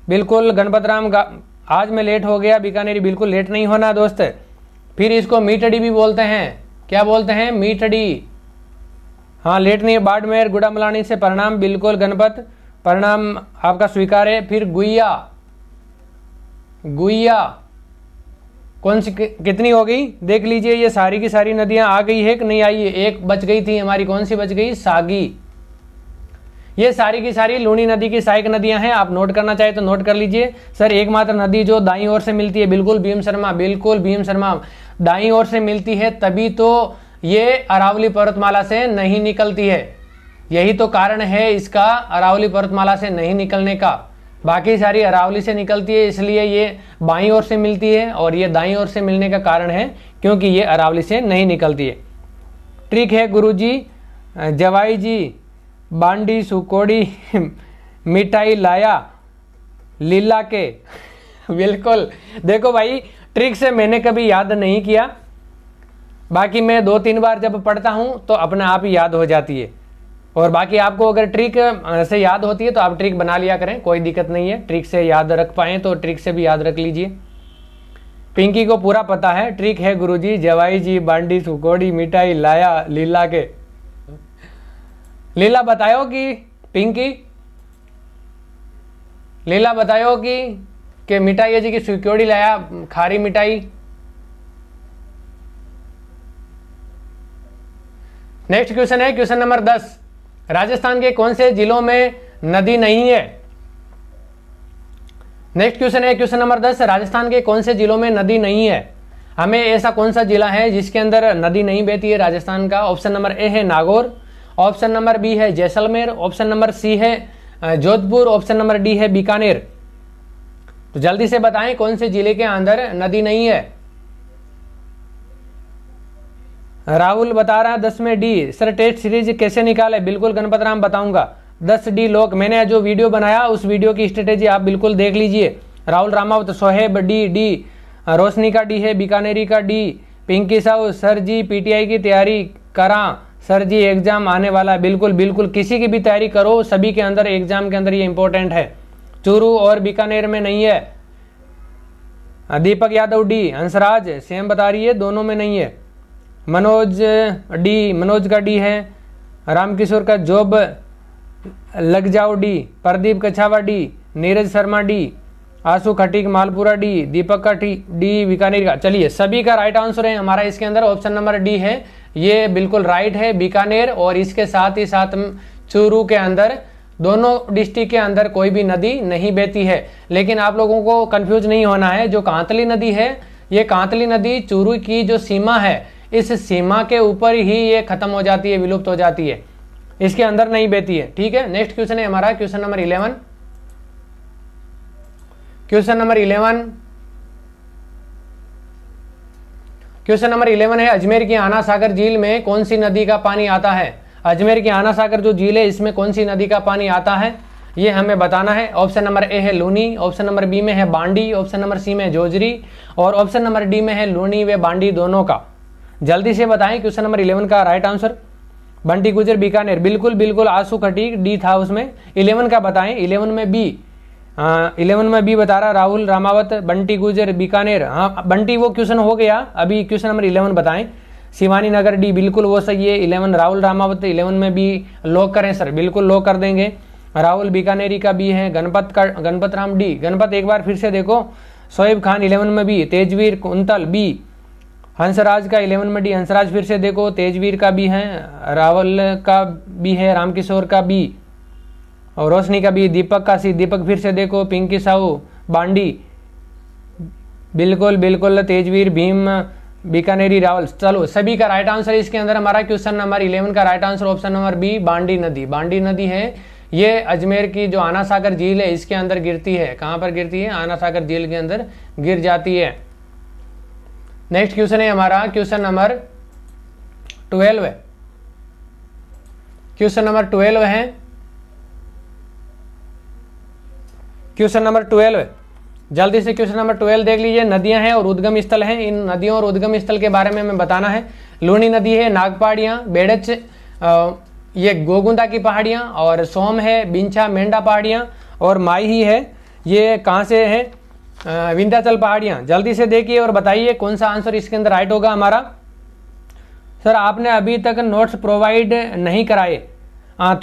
बिल्कुल गणपतराम, आज मैं लेट हो गया बीकानेरी, बिल्कुल लेट नहीं होना दोस्त। फिर इसको मीठड़ी भी बोलते हैं, क्या बोलते हैं? मीठड़ी। हाँ, लेट नहीं है। बाड़मेर, गुड़ामलानी से प्रणाम, बिल्कुल गणपत प्रणाम आपका स्वीकार है। फिर गुइया, गुइया कौन सी कितनी हो गई देख लीजिए। ये सारी की सारी नदियां आ गई है कि नहीं आई है? एक बच गई थी हमारी, कौन सी बच गई? सागी। ये सारी की सारी लूणी नदी की सहायक नदियां हैं, आप नोट करना चाहे तो नोट कर लीजिए। सर एकमात्र नदी जो दाईं ओर से मिलती है, बिल्कुल भीम शर्मा, बिल्कुल भीम शर्मा, दाईं ओर से मिलती है तभी तो ये अरावली पर्वतमाला से नहीं निकलती है। यही तो कारण है इसका, अरावली पर्वतमाला से नहीं निकलने का। बाकी सारी अरावली से निकलती है इसलिए ये बाईं ओर से मिलती है, और ये दाईं ओर से मिलने का कारण है क्योंकि ये अरावली से नहीं निकलती है। ठीक है गुरुजी, जवाई जी, बांडी, सुकोड़ी, मिठाई लाया लीला के, बिल्कुल। देखो भाई, ट्रिक से मैंने कभी याद नहीं किया, बाकी मैं 2-3 बार जब पढ़ता हूँ तो अपने आप ही याद हो जाती है। और बाकी आपको अगर ट्रिक से याद होती है तो आप ट्रिक बना लिया करें, कोई दिक्कत नहीं है। ट्रिक से याद रख पाएँ तो ट्रिक से भी याद रख लीजिए। पिंकी को पूरा पता है, ट्रिक है गुरुजी, जवाई जी, बांडी, सुकोड़ी, मिठाई लाया लीला के। लीला बतायो कि पिंकी, लीला बतायो कि मिठाई जी की सुकोड़ी लाया खारी मिठाई। नेक्स्ट क्वेश्चन है क्वेश्चन नंबर 10, राजस्थान के कौन से जिलों में नदी नहीं है? नेक्स्ट क्वेश्चन है क्वेश्चन नंबर 10, राजस्थान के कौन से जिलों में नदी नहीं है? हमें ऐसा कौन सा जिला है जिसके अंदर नदी नहीं बहती है राजस्थान का? ऑप्शन नंबर ए है नागौर, ऑप्शन नंबर बी है जैसलमेर, ऑप्शन नंबर सी है जोधपुर, ऑप्शन नंबर डी है बीकानेर। तो जल्दी से बताएं कौन से जिले के अंदर नदी नहीं है। राहुल बता रहा है 10 में डी। सर टेस्ट सीरीज कैसे निकाले? बिल्कुल गणपत राम बताऊंगा। 10 डी लोग, मैंने जो वीडियो बनाया उस वीडियो की स्ट्रेटेजी आप बिल्कुल देख लीजिए। राहुल रामावत, सोहेब डी, डी रोशनी का डी है, बीकानेरी का D, पिंकी साहू sir ji PTI की तैयारी करा सर जी, एग्जाम आने वाला है। बिल्कुल बिल्कुल, किसी की भी तैयारी करो, सभी के अंदर एग्जाम के अंदर ये इंपॉर्टेंट है। चूरू और बीकानेर में नहीं है। दीपक यादव डी, हंसराज सेम बता रही है, दोनों में नहीं है। मनोज डी, मनोज का डी है। रामकिशोर का जॉब लग जाओ D, Pradeep Kachhawa D, नीरज शर्मा D, आंसू खटीक मालपुरा डी, दीपक का डी, बीकानेर का। चलिए, सभी का राइट आंसर है हमारा इसके अंदर ऑप्शन नंबर डी है, ये बिल्कुल राइट है बीकानेर। और इसके साथ ही साथ चूरू के अंदर, दोनों डिस्ट्रिक्ट के अंदर कोई भी नदी नहीं बहती है। लेकिन आप लोगों को कन्फ्यूज नहीं होना है, जो कांतली नदी है, ये कांतली नदी चूरू की जो सीमा है इस सीमा के ऊपर ही ये खत्म हो जाती है, विलुप्त हो जाती है, इसके अंदर नहीं बहती है। ठीक है, नेक्स्ट क्वेश्चन है हमारा question number 11। Question number 11, question number 11 है, अजमेर की आना सागर झील में कौन सी नदी का पानी आता है? अजमेर की आना सागर जो झील है इसमें कौन सी नदी का पानी आता है, ये हमें बताना है। ऑप्शन नंबर ए है लूनी, ऑप्शन नंबर बी में है बांडी, ऑप्शन नंबर सी में जोजरी, और ऑप्शन नंबर डी में है लूनी व बांडी दोनों का। जल्दी से बताएं क्वेश्चन नंबर 11 का राइट आंसर। बंटी गुजर बीकानेर, बिल्कुल बिल्कुल, आंसू खटीक डी था उसमें। 11 का बताएं, 11 में बी, 11 में बी बता रहा राहुल रामावत, बंटी गुजर बीकानेर। हाँ बंटी, वो क्वेश्चन हो गया, अभी क्वेश्चन नंबर 11 बताएं। शिवानी नगर डी, बिल्कुल वो सही है 11, राहुल रामावत 11 में बी लॉक करें सर, बिल्कुल लॉक कर देंगे। राहुल बीकानेरी का बी है, गणपत का गणपत राम डी, गणपत एक बार फिर से देखो। शोएब खान 11 में बी, तेजवीर कुंतल बी, हंसराज का 11 में डी, हंसराज फिर से देखो, तेजवीर का भी है, रावल का भी है, रामकिशोर का भी, और रोशनी का भी, दीपक का सी, दीपक फिर से देखो, पिंकी साहू बांडी, बिल्कुल बिल्कुल तेजवीर भीम बीकानेरी रावल। चलो सभी का राइट आंसर इसके अंदर हमारा क्वेश्चन नंबर 11 का right answer option number B Bandi नदी। बांडी नदी है ये अजमेर की जो आना सागर झील है इसके अंदर गिरती है। कहाँ पर गिरती है? आना सागर झील के अंदर गिर जाती है। नेक्स्ट क्वेश्चन है हमारा क्वेश्चन नंबर 12। क्वेश्चन नंबर 12 है, क्वेश्चन नंबर 12 जल्दी से क्वेश्चन नंबर 12 देख लीजिए। नदियां हैं और उद्गम स्थल हैं, इन नदियों और उद्गम स्थल के बारे में हमें बताना है। लूनी नदी है, नागपाड़ियाँ, बेड़च ये गोगुंदा की पहाड़ियाँ, और सोम है, बिंछा मेंढा पहाड़ियाँ, और माई ही है ये कहाँ से है? विंध्याचल पहाड़ियाँ। जल्दी से देखिए और बताइए कौन सा आंसर इसके अंदर राइट होगा हमारा। सर आपने अभी तक नोट्स प्रोवाइड नहीं कराए,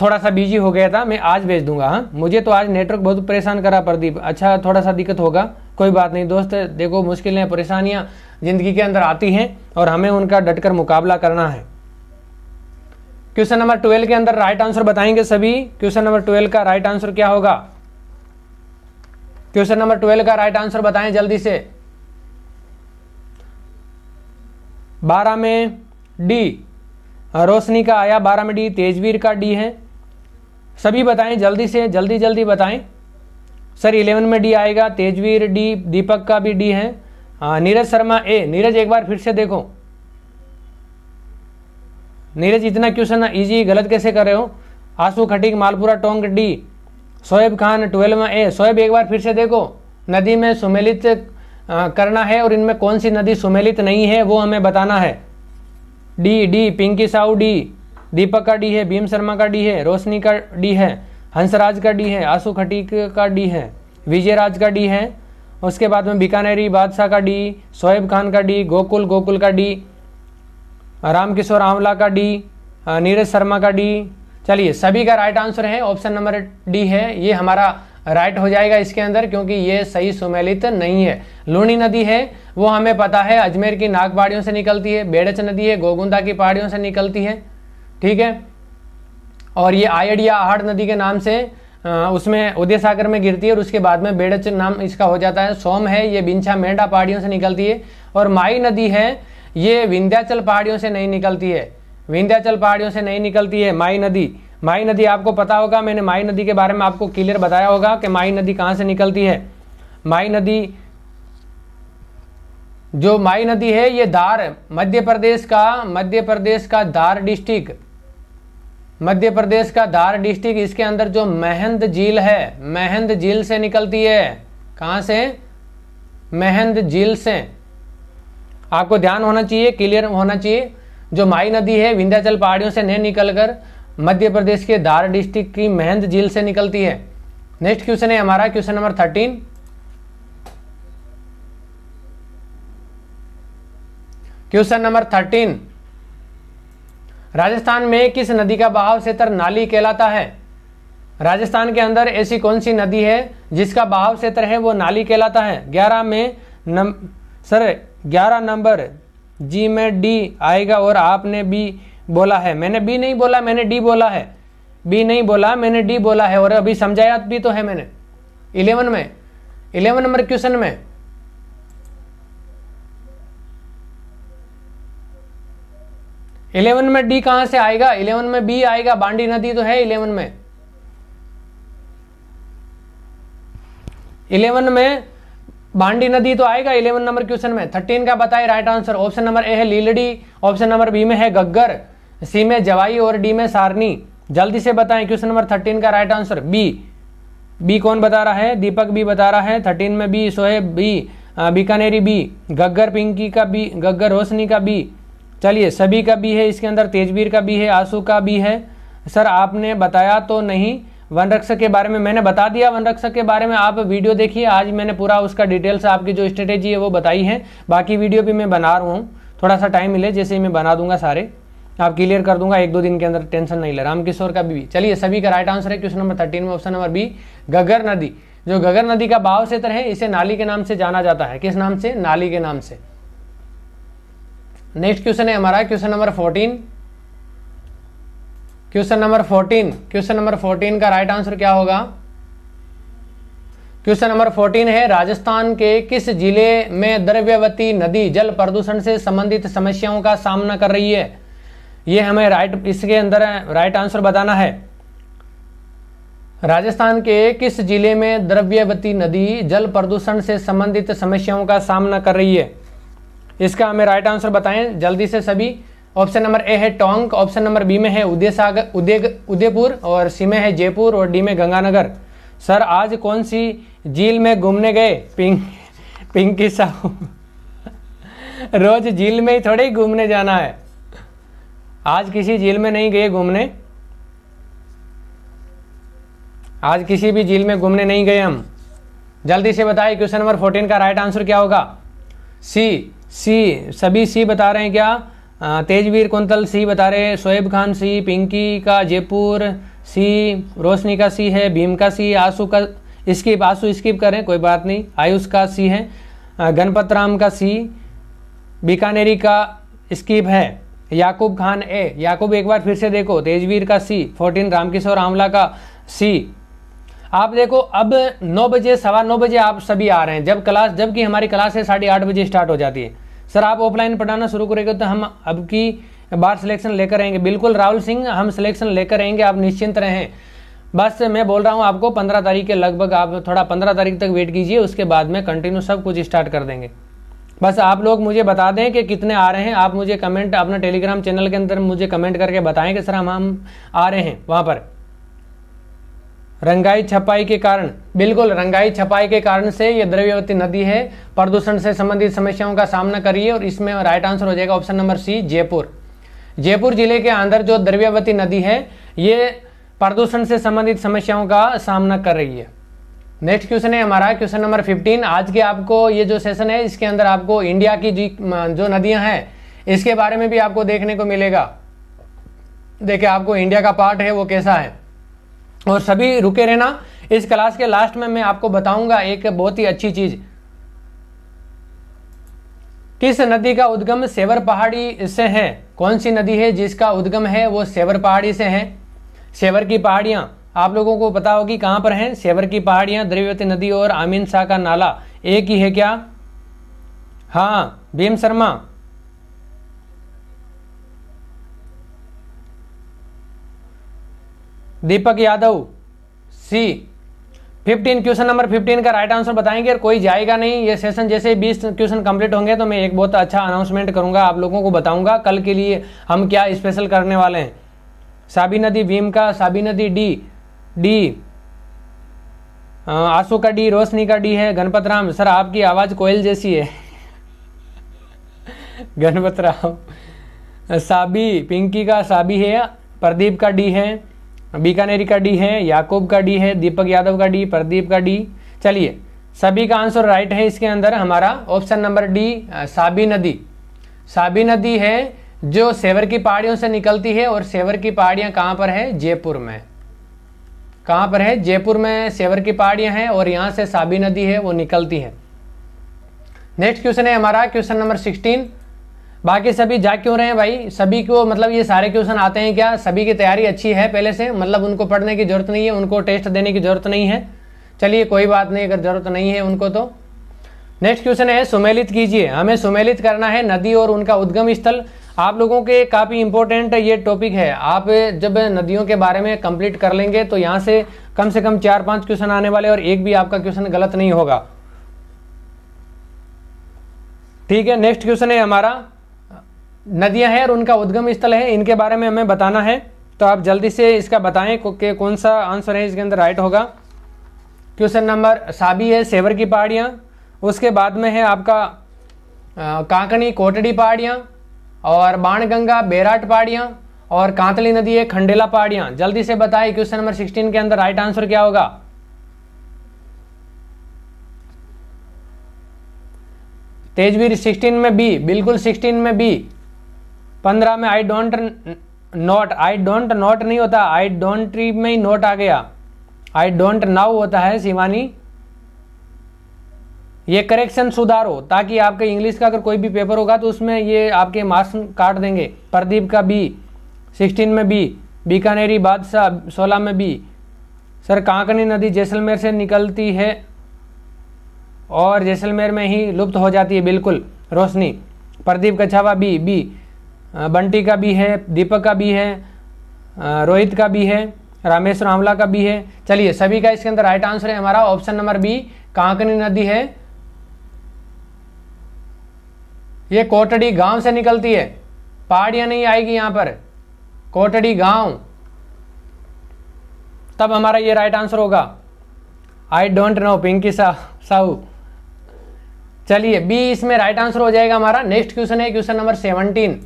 थोड़ा सा बिजी हो गया था, मैं आज भेज दूंगा। हाँ मुझे तो आज नेटवर्क बहुत परेशान करा प्रदीप। अच्छा थोड़ा सा दिक्कत होगा, कोई बात नहीं दोस्त। देखो मुश्किलें परेशानियाँ जिंदगी के अंदर आती हैं और हमें उनका डटकर मुकाबला करना है। क्वेश्चन नंबर 12 के अंदर राइट आंसर बताएंगे सभी। क्वेश्चन नंबर 12 का राइट आंसर क्या होगा? क्वेश्चन नंबर 12 का राइट आंसर बताएं जल्दी से। 12 में डी, रोशनी का आया 12 में डी, तेजवीर का डी है। सभी बताएं जल्दी से, जल्दी जल्दी बताएं। सर 11 में डी आएगा, तेजवीर डी, दीपक का भी डी है, नीरज शर्मा ए। नीरज एक बार फिर से देखो, नीरज इतना क्वेश्चन इजी गलत कैसे कर रहे हो? आंसू खटीक मालपुरा टोंक डी, शोएब खान 12 में ए। शोएब एक बार फिर से देखो, नदी में सुमेलित करना है और इनमें कौन सी नदी सुमेलित नहीं है वो हमें बताना है। D D, पिंकी साहू D, Deepak का डी है, भीम शर्मा का डी है, रोशनी का डी है, हंसराज का डी है, आंसू खटीक का डी है, विजय राज का डी है, उसके बाद में बीकानेरी बादशाह का डी, शोएब खान का डी, गोकुल गोकुल का डी, रामकिशोर आंवला का डी, नीरज शर्मा का डी। चलिए सभी का राइट आंसर है ऑप्शन नंबर डी है, ये हमारा राइट हो जाएगा इसके अंदर क्योंकि ये सही सुमेलित नहीं है। लूनी नदी है वो हमें पता है, अजमेर की नागपाड़ियों से निकलती है। बेड़च नदी है, गोगुंदा की पहाड़ियों से निकलती है, ठीक है, और ये आयड या आहड़ नदी के नाम से उसमें उदयसागर में गिरती है और उसके बाद में बेड़च नाम इसका हो जाता है। सोम है ये बिंछा मेंढा पहाड़ियों से निकलती है, और माई नदी है ये विंध्याचल पहाड़ियों से नहीं निकलती है। विंध्याचल पहाड़ियों से नहीं निकलती है माई नदी। माई नदी आपको पता होगा, मैंने माई नदी के बारे में आपको क्लियर बताया होगा कि माई नदी कहाँ से निकलती है। माई नदी जो माई नदी है ये धार, मध्य प्रदेश का धार डिस्ट्रिक्ट, मध्य प्रदेश का धार डिस्ट्रिक्ट इसके अंदर जो महंद झील है, महंद झील से निकलती है। कहाँ से? महंद झील से। आपको ध्यान होना चाहिए, क्लियर होना चाहिए, जो माई नदी है विंध्याचल पहाड़ियों से नहीं निकलकर मध्य प्रदेश के धार डिस्ट्रिक्ट की महंद झील से निकलती है। नेक्स्ट क्वेश्चन है हमारा question number 13। Question number 13, Rajasthan में किस नदी का बहाव क्षेत्र नाली कहलाता है? राजस्थान के अंदर ऐसी कौन सी नदी है जिसका बहाव क्षेत्र है वो नाली कहलाता है? 11 नंबर जी में डी आएगा और आपने बी बोला है। मैंने बी नहीं बोला, मैंने डी बोला है। बी नहीं बोला, मैंने डी बोला है, और अभी समझाया भी तो है मैंने 11 में, 11 नंबर क्वेश्चन में। डी कहाँ से आएगा? 11 में बी आएगा, बांडी नदी तो है 11 में। 11 में बांडी नदी तो आएगा 11 नंबर क्वेश्चन में। 13 का बताए right answer, option number A है लीलड़ी, ऑप्शन नंबर बी में है गग्गर, सी में जवाई और डी में सारनी। जल्दी से बताएं क्वेश्चन नंबर 13 का राइट आंसर बी। बी कौन बता रहा है? दीपक बी बता रहा है। 13 में B, Sohaib B, Bikaneri B, गग्गर Pinky का बी, गग्गर रोशनी का बी। चलिए सभी का बी है इसके अंदर, तेजवीर का बी है, आंसू का बी है। सर आपने बताया तो नहीं वन रक्षक के बारे में? मैंने बता दिया वन रक्षक के बारे में, आप वीडियो देखिए, आज मैंने पूरा उसका डिटेल्स आपकी जो स्ट्रेटेजी है वो बताई है। बाकी वीडियो भी मैं बना रहा हूँ, थोड़ा सा टाइम मिले, जैसे ही मैं बना दूंगा सारे आप क्लियर कर दूंगा 1-2 दिन के अंदर, टेंशन नहीं ले। रामकिशोर का भी। चलिए सभी का राइट आंसर है क्वेश्चन नंबर 13 में ऑप्शन नंबर बी गग्गर नदी। जो गग्गर नदी का बहाव क्षेत्र है इसे नाली के नाम से जाना जाता है। किस नाम से? नाली के नाम से। नेक्स्ट क्वेश्चन है हमारा क्वेश्चन नंबर 14। क्वेश्चन नंबर 14 का राइट आंसर क्या होगा? क्वेश्चन नंबर 14 है राजस्थान के किस जिले में द्रव्यवती नदी जल प्रदूषण से संबंधित समस्याओं का सामना कर रही है। ये हमें इसके अंदर राइट आंसर बताना है। राजस्थान के किस जिले में द्रव्यवती नदी जल प्रदूषण से संबंधित समस्याओं का सामना कर रही है, इसका हमें राइट आंसर बताएं जल्दी से सभी। ऑप्शन नंबर ए है टोंक, ऑप्शन नंबर बी में है उदयपुर और सी में है जयपुर और डी में गंगानगर। सर आज कौन सी झील में घूमने गए? पिंकी साहू रोज झील में ही थोड़े ही घूमने जाना है, आज किसी झील में नहीं गए घूमने, आज किसी भी झील में घूमने नहीं गए हम। जल्दी से बताएं क्वेश्चन नंबर 14 का राइट आंसर क्या होगा। सी सभी सी बता रहे हैं क्या? तेजवीर कुंतल सी बता रहे, शोएब खान सी, पिंकी का जयपुर सी, रोशनी का सी है, भीम का सी, आंसू का स्किप, आंसू स्किप करें कोई बात नहीं, आयुष का सी है, गणपत राम का सी, बीकानेरी का स्किप है, याकूब खान ए। याकूब एक बार फिर से देखो, तेजवीर का सी, 14 रामकिशोर आंवला का सी। आप देखो अब 9 बजे सवा 9 बजे आप सभी आ रहे हैं जबकि हमारी क्लास है 8:30 बजे स्टार्ट हो जाती है। सर आप ऑफलाइन पढ़ाना शुरू करेंगे तो हम अब की बार सिलेक्शन लेकर आएंगे। बिल्कुल राहुल सिंह, हम सिलेक्शन लेकर आएंगे, आप निश्चिंत रहें। बस मैं बोल रहा हूं आपको 15 तारीख के लगभग आप थोड़ा 15 तारीख तक वेट कीजिए, उसके बाद में कंटिन्यू सब कुछ स्टार्ट कर देंगे। बस आप लोग मुझे बता दें कि कितने आ रहे हैं। आप मुझे कमेंट अपने टेलीग्राम चैनल के अंदर मुझे कमेंट करके बताएं कि सर हम आ रहे हैं। वहाँ पर रंगाई छपाई के कारण, बिल्कुल रंगाई छपाई के कारण से यह द्रव्यवती नदी है प्रदूषण से संबंधित समस्याओं का सामना करिए और इसमें राइट आंसर हो जाएगा option number C Jaipur. Jaipur जिले के अंदर जो द्रव्यवती नदी है ये प्रदूषण से संबंधित समस्याओं का सामना कर रही है। नेक्स्ट क्वेश्चन है हमारा क्वेश्चन नंबर 15। आज के आपको ये जो सेशन है इसके अंदर आपको इंडिया की जो नदियाँ हैं इसके बारे में भी आपको देखने को मिलेगा। देखिए आपको इंडिया का पार्ट है वो कैसा है। और सभी रुके रहना, इस क्लास के लास्ट में मैं आपको बताऊंगा एक बहुत ही अच्छी चीज। किस नदी का उद्गम सेवर पहाड़ी से है? कौन सी नदी है जिसका उद्गम है वो सेवर पहाड़ी से है? सेवर की पहाड़ियां आप लोगों को पता होगी कहां पर हैं। सेवर की पहाड़ियां, द्रव्यवती नदी और आमीन शाह का नाला एक ही है क्या? हाँ Bhim Sharma, Deepak Yadav C. 15 question number 15 का राइट आंसर बताएंगे और कोई जाएगा नहीं। ये सेशन जैसे 20 क्वेश्चन कंप्लीट होंगे तो मैं एक बहुत अच्छा अनाउंसमेंट करूंगा, आप लोगों को बताऊंगा कल के लिए हम क्या स्पेशल करने वाले हैं। साबी नदी भीम का, साबी नदी डी, आंसू का डी, रोशनी का डी है, गणपत राम सर आपकी आवाज़ कोयल जैसी है गणपत राम। साबी, पिंकी का साबी है, प्रदीप का डी है, बीकानेरी का डी है, याकूब का डी है, दीपक यादव का डी, प्रदीप का डी। चलिए सभी का आंसर राइट है इसके अंदर हमारा ऑप्शन नंबर डी साबी नदी। साबी नदी है जो सेवर की पहाड़ियों से निकलती है और सेवर की पहाड़ियां कहां पर है? जयपुर में। कहां पर है? जयपुर में सेवर की पहाड़ियां हैं और यहां से साबी नदी है वो निकलती है। नेक्स्ट क्वेश्चन है हमारा क्वेश्चन नंबर 16। बाकी सभी जा क्यों रहे हैं भाई? सभी को मतलब ये सारे क्वेश्चन आते हैं क्या? सभी की तैयारी अच्छी है पहले से, मतलब उनको पढ़ने की जरूरत नहीं है, उनको टेस्ट देने की जरूरत नहीं है। चलिए कोई बात नहीं, अगर जरूरत नहीं है उनको तो। नेक्स्ट क्वेश्चन है सुमेलित कीजिए, हमें सुमेलित करना है नदी और उनका उद्गम स्थल। आप लोगों के काफ़ी इंपॉर्टेंट ये टॉपिक है। आप जब नदियों के बारे में कंप्लीट कर लेंगे तो यहाँ से कम 4-5 क्वेश्चन आने वाले और एक भी आपका क्वेश्चन गलत नहीं होगा, ठीक है। नेक्स्ट क्वेश्चन है हमारा नदियां हैं और उनका उद्गम स्थल है, इनके बारे में हमें बताना है तो आप जल्दी से इसका बताएं कि कौन सा आंसर है इसके अंदर राइट होगा। क्वेश्चन नंबर साबी है, सेवर की पहाड़ियां, उसके बाद में है आपका कांकनी कोटड़ी पहाड़ियां और बाणगंगा बैराट पहाड़ियां और कांतली नदी है खंडेला पहाड़ियाँ। जल्दी से बताएं क्वेश्चन नंबर 16 के अंदर राइट आंसर क्या होगा। तेजवीर 16 में बी, बिल्कुल 16 में बी। 15 में आई डोंट नॉट नहीं होता, आई डोंट ट्री में ही नॉट आ गया, आई डोंट नाउ होता है शिवानी। ये करेक्शन सुधारो ताकि आपके इंग्लिश का अगर कोई भी पेपर होगा तो उसमें ये आपके मार्क्स काट देंगे। प्रदीप का बी, 16 में बी। बीकानेरी बादशाह 16 में बी। सर कांकनी नदी जैसलमेर से निकलती है और जैसलमेर में ही लुप्त हो जाती है बिल्कुल। रोशनी प्रदीप कछावा बी, बंटी का भी है, दीपक का भी है, रोहित का भी है, रामेश्वर आंवला का भी है। चलिए सभी का इसके अंदर राइट आंसर है हमारा ऑप्शन नंबर बी कांकनी नदी है। ये कोटड़ी गांव से निकलती है, पहाड़ियां नहीं आएगी यहाँ पर, कोटड़ी गांव, तब हमारा ये राइट आंसर होगा। I don't know पिंकी साहू। चलिए बी इसमें राइट आंसर हो जाएगा हमारा। नेक्स्ट क्वेश्चन है क्वेश्चन नंबर 17।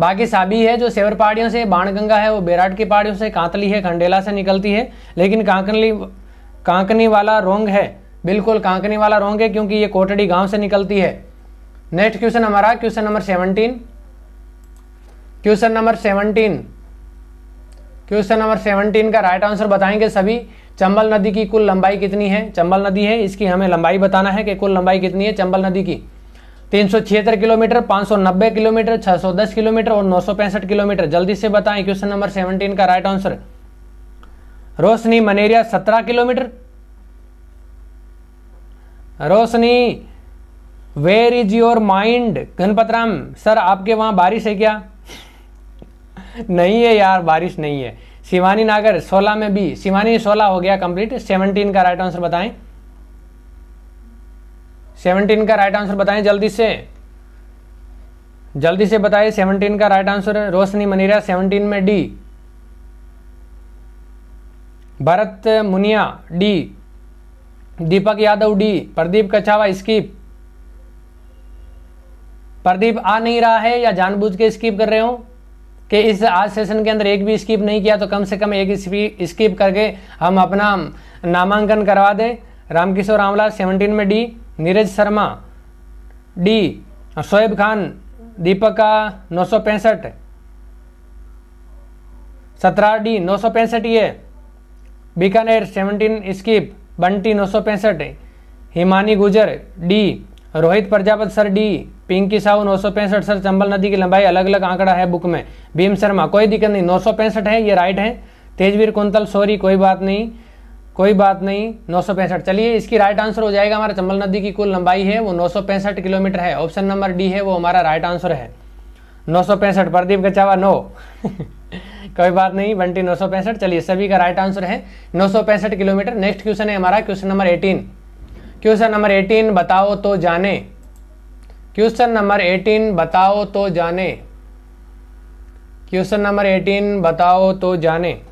बाकी सभी है जो सेवर पहाड़ियों से, बाणगंगा है वो बेराट की पहाड़ियों से, कांतली है खंडेला से निकलती है, लेकिन कांकनी वाला रोंग है, बिल्कुल कांकनी वाला रोंग है क्योंकि ये कोटड़ी गांव से निकलती है। नेक्स्ट क्वेश्चन हमारा क्वेश्चन नंबर 17। क्वेश्चन नंबर 17 का राइट आंसर बताएंगे सभी। चंबल नदी की कुल लंबाई कितनी है? चंबल नदी है, इसकी हमें लंबाई बताना है कि कुल लंबाई कितनी है चंबल नदी की। 376 किलोमीटर, 590 किलोमीटर, 610 किलोमीटर और 965 किलोमीटर। जल्दी से बताएं क्वेश्चन नंबर 17 का right answer. रोशनी मनेरिया 17 kilometre. Roshni where is your mind Ganpat Ram sir, आपके वहाँ बारिश है क्या? नहीं है यार, बारिश नहीं है। शिवानी नागर 16 में भी, शिवानी 16 हो गया कंप्लीट। 17 का राइट आंसर बताएं, 17 का राइट आंसर बताएं जल्दी से बताएं 17 का राइट आंसर। रोशनी मनीरा 17 में D, Bharat Muniya D, Deepak Yadav D, Pradeep Kachhawa skip. Pradeep आ नहीं रहा है या जानबूझ के स्किप कर रहे हो कि इस आज सेशन के अंदर एक भी स्किप नहीं किया तो कम से कम एक स्किप करके हम अपना नामांकन करवा दें। रामकिशोर आंवला 17 में डी, नीरज शर्मा डी, शोएब खान दीपक का 965 17 डी, 965 ये। Bikaner 17 skip, Bunty 965, Himani Gujar D, Rohit Prajapat sir D, पिंकी साहू 965 sir. Chambal नदी की लंबाई अलग अलग आंकड़ा है बुक में, भीम शर्मा कोई दिक्कत नहीं, 965 है ये राइट है। तेजवीर कुंतल सॉरी कोई बात नहीं 965। चलिए इसकी राइट आंसर हो जाएगा हमारा। चंबल नदी की कुल लंबाई है वो 965 किलोमीटर है, ऑप्शन नंबर डी है वो हमारा राइट आंसर है 965। प्रदीप कचावा नो कोई बात नहीं, बंटी 965। चलिए सभी का राइट आंसर है 965 किलोमीटर। नेक्स्ट क्वेश्चन है हमारा क्वेश्चन नंबर 18। क्वेश्चन नंबर 18 बताओ तो जाने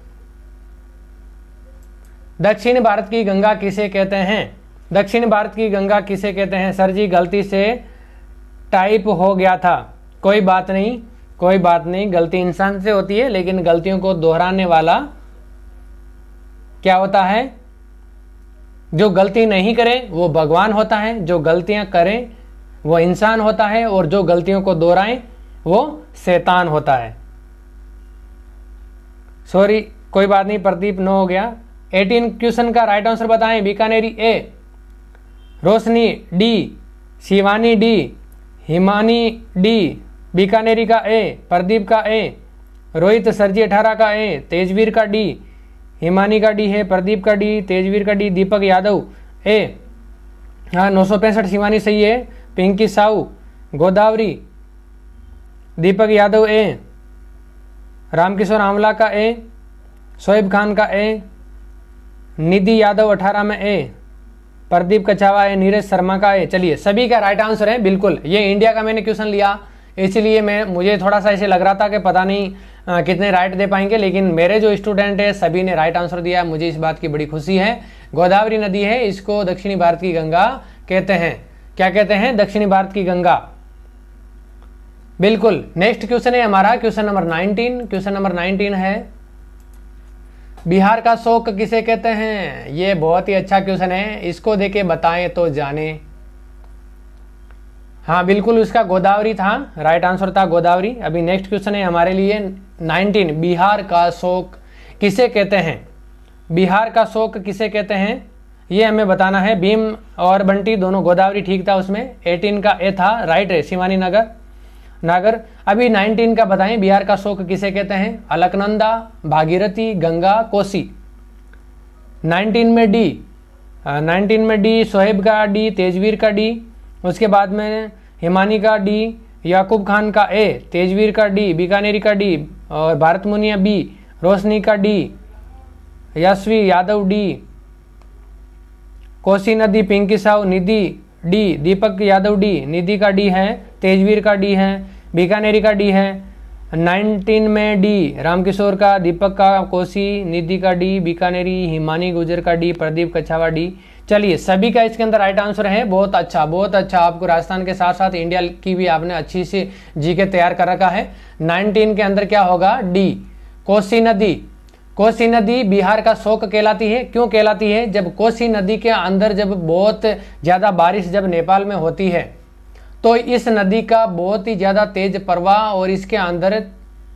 दक्षिण भारत की गंगा किसे कहते हैं? दक्षिण भारत की गंगा किसे कहते हैं? सर जी गलती से टाइप हो गया था, कोई बात नहीं, गलती इंसान से होती है लेकिन गलतियों को दोहराने वाला क्या होता है? जो गलती नहीं करे वो भगवान होता है, जो गलतियां करें वो इंसान होता है और जो गलतियों को दोहराएं वो शैतान होता है। सॉरी कोई बात नहीं, प्रदीप नो हो गया। 18 क्वेश्चन का राइट आंसर बताएं। Bikaneri A, Roshni D, Shivani D, Himani D, Bikaneri का ए, प्रदीप का ए, रोहित सरजी 18 का ए, तेजवीर का डी, हिमानी का डी है, प्रदीप का डी, तेजवीर का डी, दीपक यादव ए। हाँ 965 शिवानी सही है, पिंकी साहू गोदावरी, दीपक यादव ए, रामकिशोर आंवला का ए, शोएब खान का ए, निधि यादव 18 में ए, प्रदीप कछावा ए, नीरज शर्मा का ए। चलिए सभी का राइट आंसर है बिल्कुल। ये इंडिया का मैंने क्वेश्चन लिया इसलिए मुझे थोड़ा सा ऐसे लग रहा था कि पता नहीं कितने राइट दे पाएंगे, लेकिन मेरे जो स्टूडेंट है सभी ने राइट आंसर दिया है, मुझे इस बात की बड़ी खुशी है। गोदावरी नदी है, इसको दक्षिणी भारत की गंगा कहते हैं। क्या कहते हैं? दक्षिणी भारत की गंगा, बिल्कुल। नेक्स्ट क्वेश्चन है हमारा क्वेश्चन नंबर 19। क्वेश्चन नंबर 19 है बिहार का शोक किसे कहते हैं? ये बहुत ही अच्छा क्वेश्चन है, इसको देके बताएं तो जाने। हाँ बिल्कुल, उसका गोदावरी था, राइट आंसर था गोदावरी। अभी नेक्स्ट क्वेश्चन है हमारे लिए 19। बिहार का शोक किसे कहते हैं? बिहार का शोक किसे कहते हैं ये हमें बताना है। भीम और बंटी दोनों, गोदावरी ठीक था उसमें, 18 का ए था राइट है, शिवानी नागर। अभी 19 का बताएं, बिहार का शोक किसे कहते हैं? अलकनंदा, भागीरथी, गंगा, कोसी। 19 में डी, 19 में डी, सोहेब का डी, तेजवीर का डी, उसके बाद में हिमानी का डी, याकूब खान का ए, तेजवीर का डी, बीकानेरी का डी और भारत मुनिया बी, रोशनी का डी, यशवी यादव डी, कोसी नदी पिंकी साव निधि डी, दीपक यादव डी, निधि का डी है, तेजवीर का डी है, बीकानेरी का डी है। 19 में डी, रामकिशोर का, दीपक का, कोसी, निधि का डी, बीकानेरी, हिमानी गुजर का डी, प्रदीप कछावा डी। चलिए सभी का इसके अंदर राइट आंसर है। बहुत अच्छा, बहुत अच्छा। आपको राजस्थान के साथ साथ इंडिया की भी आपने अच्छी सी जीके तैयार कर रखा है। 19 के अंदर क्या होगा? डी, कोसी नदी। कोसी नदी बिहार का शोक कहलाती है। क्यों कहलाती है? जब कोसी नदी के अंदर जब बहुत ज़्यादा बारिश जब नेपाल में होती है तो इस नदी का बहुत ही ज़्यादा तेज प्रवाह और इसके अंदर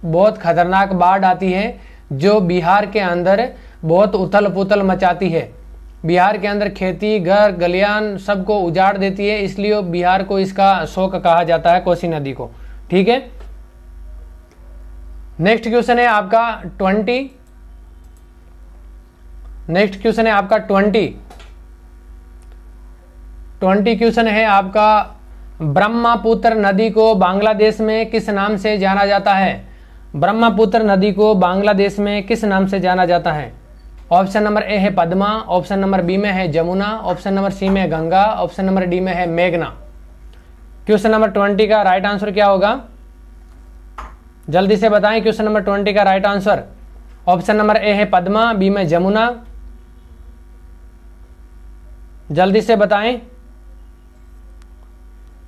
बहुत खतरनाक बाढ़ आती है जो बिहार के अंदर बहुत उथल पुथल मचाती है। बिहार के अंदर खेती, घर, गलियान सबको उजाड़ देती है, इसलिए बिहार को इसका शोक कहा जाता है, कोसी नदी को। ठीक है, नेक्स्ट क्वेश्चन है आपका 20। नेक्स्ट क्वेश्चन है आपका 20 क्वेश्चन है आपका, ब्रह्मपुत्र नदी को बांग्लादेश में किस नाम से जाना जाता है? ब्रह्मपुत्र नदी को बांग्लादेश में किस नाम से जाना जाता है? ऑप्शन नंबर ए है पद्मा, ऑप्शन नंबर बी में है जमुना, ऑप्शन नंबर सी में गंगा, ऑप्शन नंबर डी में है मेघना। क्वेश्चन नंबर 20 का राइट आंसर क्या होगा? जल्दी से बताएं। क्वेश्चन नंबर 20 का right answer option number A है पद्मा, बी में जमुना। जल्दी से बताएं।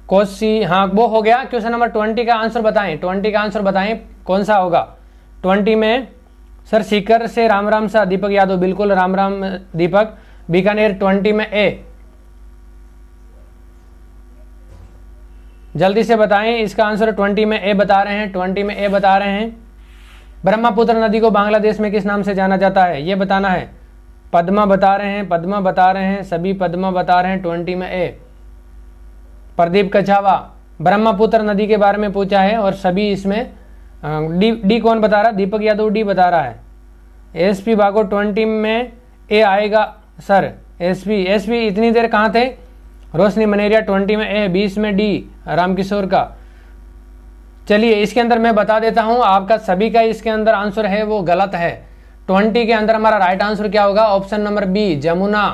कोसी, हाँ वो हो गया। क्वेश्चन नंबर 20 का आंसर बताएं, 20 का आंसर बताएं कौन सा होगा? 20 में सर सीकर से राम राम सा दीपक यादव, बिल्कुल राम राम दीपक। बीकानेर 20 में ए। जल्दी से बताएं इसका आंसर। 20 में ए बता रहे हैं, 20 में ए बता रहे हैं। ब्रह्मपुत्र नदी को बांग्लादेश में किस नाम से जाना जाता है ये बताना है। पद्मा बता रहे हैं, पद्मा बता रहे हैं, सभी पद्मा बता रहे हैं। 20 में ए। प्रदीप कछावा ब्रह्मपुत्र नदी के बारे में पूछा है और सभी इसमें डी, डी कौन बता रहा है? दीपक यादव डी बता रहा है। एसपी बागो 20 में ए आएगा सर। एसपी इतनी देर कहाँ थे? रोशनी मनेरिया 20 में ए, 20 में डी रामकिशोर का। चलिए इसके अंदर मैं बता देता हूँ आपका सभी का इसके अंदर आंसर है वो गलत है। 20 के अंदर हमारा राइट आंसर क्या होगा? Option number B Jamuna.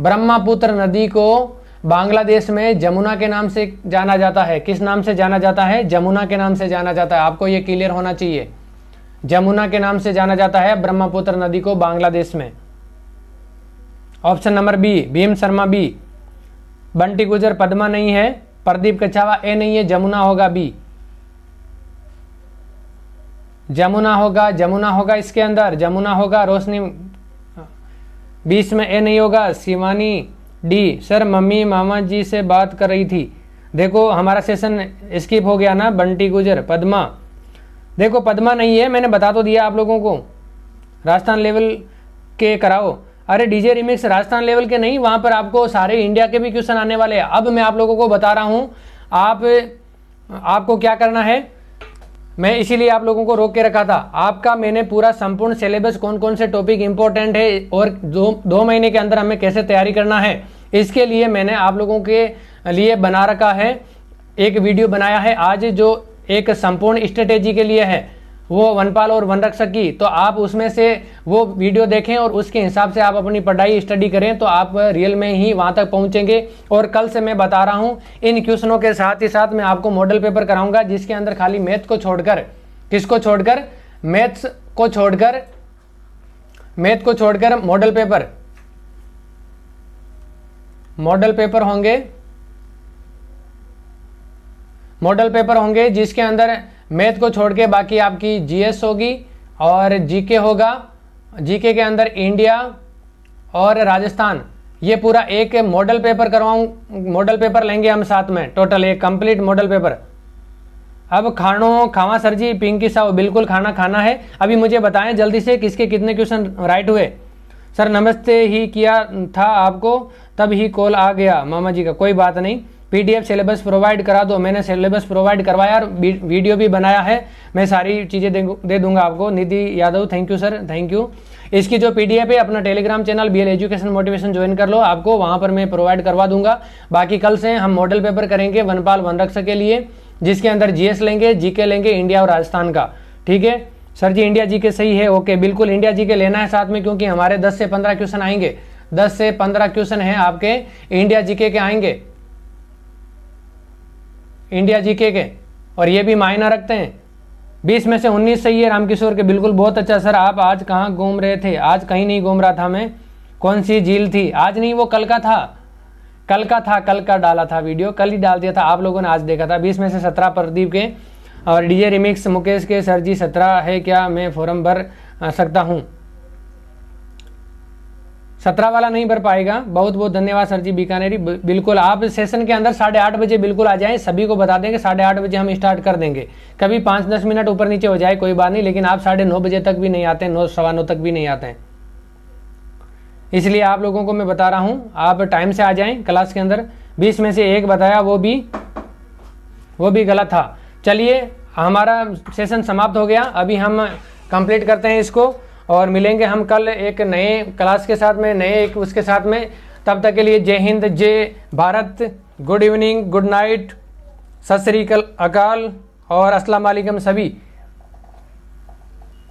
Brahmaputra नदी को बांग्लादेश में जमुना के नाम से जाना जाता है। किस नाम से जाना जाता है? जमुना के नाम से जाना जाता है। आपको ये क्लियर होना चाहिए, जमुना के नाम से जाना जाता है ब्रह्मपुत्र नदी को बांग्लादेश में। Option number B, Bhim Sharma B. बंटी गुजर Padma नहीं है, प्रदीप कछावा ए नहीं है, जमुना होगा बी। जमुना होगा इसके अंदर, जमुना होगा। रोशनी 20 में ए नहीं होगा। शिवानी डी सर मम्मी मामा जी से बात कर रही थी। देखो हमारा सेशन स्किप हो गया ना। बंटी गुजर पद्मा, देखो पद्मा नहीं है, मैंने बता तो दिया आप लोगों को। राजस्थान लेवल के कराओ, अरे डीजे रिमिक्स राजस्थान लेवल के नहीं, वहाँ पर आपको सारे इंडिया के भी क्वेश्चन आने वाले हैं। अब मैं आप लोगों को बता रहा हूँ आपको क्या करना है। मैं इसीलिए आप लोगों को रोक के रखा था। आपका मैंने पूरा संपूर्ण सिलेबस, कौन कौन से टॉपिक इंपॉर्टेंट है और दो महीने के अंदर हमें कैसे तैयारी करना है, इसके लिए मैंने आप लोगों के लिए बना रखा है, एक वीडियो बनाया है आज जो एक संपूर्ण स्ट्रेटेजी के लिए है, वो वनपाल और वन रक्षक की। तो आप उसमें से वो वीडियो देखें और उसके हिसाब से आप अपनी पढ़ाई स्टडी करें तो आप रियल में ही वहाँ तक पहुँचेंगे। और कल से मैं बता रहा हूँ, इन क्वेश्चनों के साथ ही साथ मैं आपको मॉडल पेपर कराऊंगा जिसके अंदर खाली मैथ को छोड़कर, किसको छोड़कर? मैथ्स को छोड़कर, मैथ को छोड़कर मॉडल पेपर होंगे, जिसके अंदर मैथ को छोड़ के बाकी आपकी जीएस होगी और जीके होगा। जीके के अंदर इंडिया और राजस्थान, ये पूरा एक मॉडल पेपर करवाऊँ, मॉडल पेपर लेंगे हम साथ में, टोटल एक कंप्लीट मॉडल पेपर। अब खानो खावा सर जी, पिंकी साहु बिल्कुल खाना खाना है। अभी मुझे बताएं जल्दी से किसके कितने क्वेश्चन राइट हुए। सर नमस्ते ही किया था आपको तब ही कॉल आ गया मामा जी का, कोई बात नहीं। पीडीएफ सिलेबस प्रोवाइड करा दो। मैंने सिलेबस प्रोवाइड करवाया और वीडियो भी बनाया है, मैं सारी चीज़ें दे दूंगा आपको। निधि यादव thank you sir, thank you. इसकी जो पीडीएफ है अपना Telegram channel BL education motivation join कर लो, आपको वहाँ पर मैं प्रोवाइड करवा दूंगा। बाकी कल से हम मॉडल पेपर करेंगे वनपाल वनरक्षक के लिए, जिसके अंदर GS लेंगे, GK लेंगे इंडिया और राजस्थान का। ठीक है सर जी, इंडिया GK सही है, ओके बिल्कुल इंडिया GK लेना है साथ में, क्योंकि हमारे 10 से 15 क्वेश्चन आएंगे, 10 से 15 क्वेश्चन हैं आपके इंडिया GK के आएंगे, इंडिया GK के, और ये भी मायना रखते हैं। 20 में से 19 सही है रामकिशोर के, बिल्कुल बहुत अच्छा। सर आप आज कहाँ घूम रहे थे? आज कहीं नहीं घूम रहा था मैं। कौन सी झील थी? आज नहीं, वो कल का था, कल का था, कल का डाला था वीडियो, कल ही डाल दिया था, आप लोगों ने आज देखा था। 20 में से 17 प्रदीप के और डीजे रिमिक्स मुकेश के। सर जी 17 है, क्या मैं फॉर्म भर सकता हूँ? 17 वाला नहीं भर पाएगा, बहुत बहुत धन्यवाद सर जी बीकानेरी। बिल्कुल आप सेशन के अंदर 8:30 बजे बिल्कुल आ जाएं, सभी को बता देंगे 8:30 बजे हम स्टार्ट कर देंगे। कभी 5-10 मिनट ऊपर नीचे हो जाए कोई बात नहीं, लेकिन आप 9:30 बजे तक भी नहीं आते, 9-9:15 तक भी नहीं आते हैं, इसलिए आप लोगों को मैं बता रहा हूँ आप टाइम से आ जाएं क्लास के अंदर। 20 में से एक बताया, वो भी गलत था। चलिए हमारा सेशन समाप्त हो गया, अभी हम कंप्लीट करते हैं इसको और मिलेंगे हम कल एक नए क्लास के साथ में, नए एक उसके साथ में। तब तक के लिए जय हिंद, जय Bharat, good evening, good night, सत श्री अकाल और अस्सलाम वालेकुम सभी।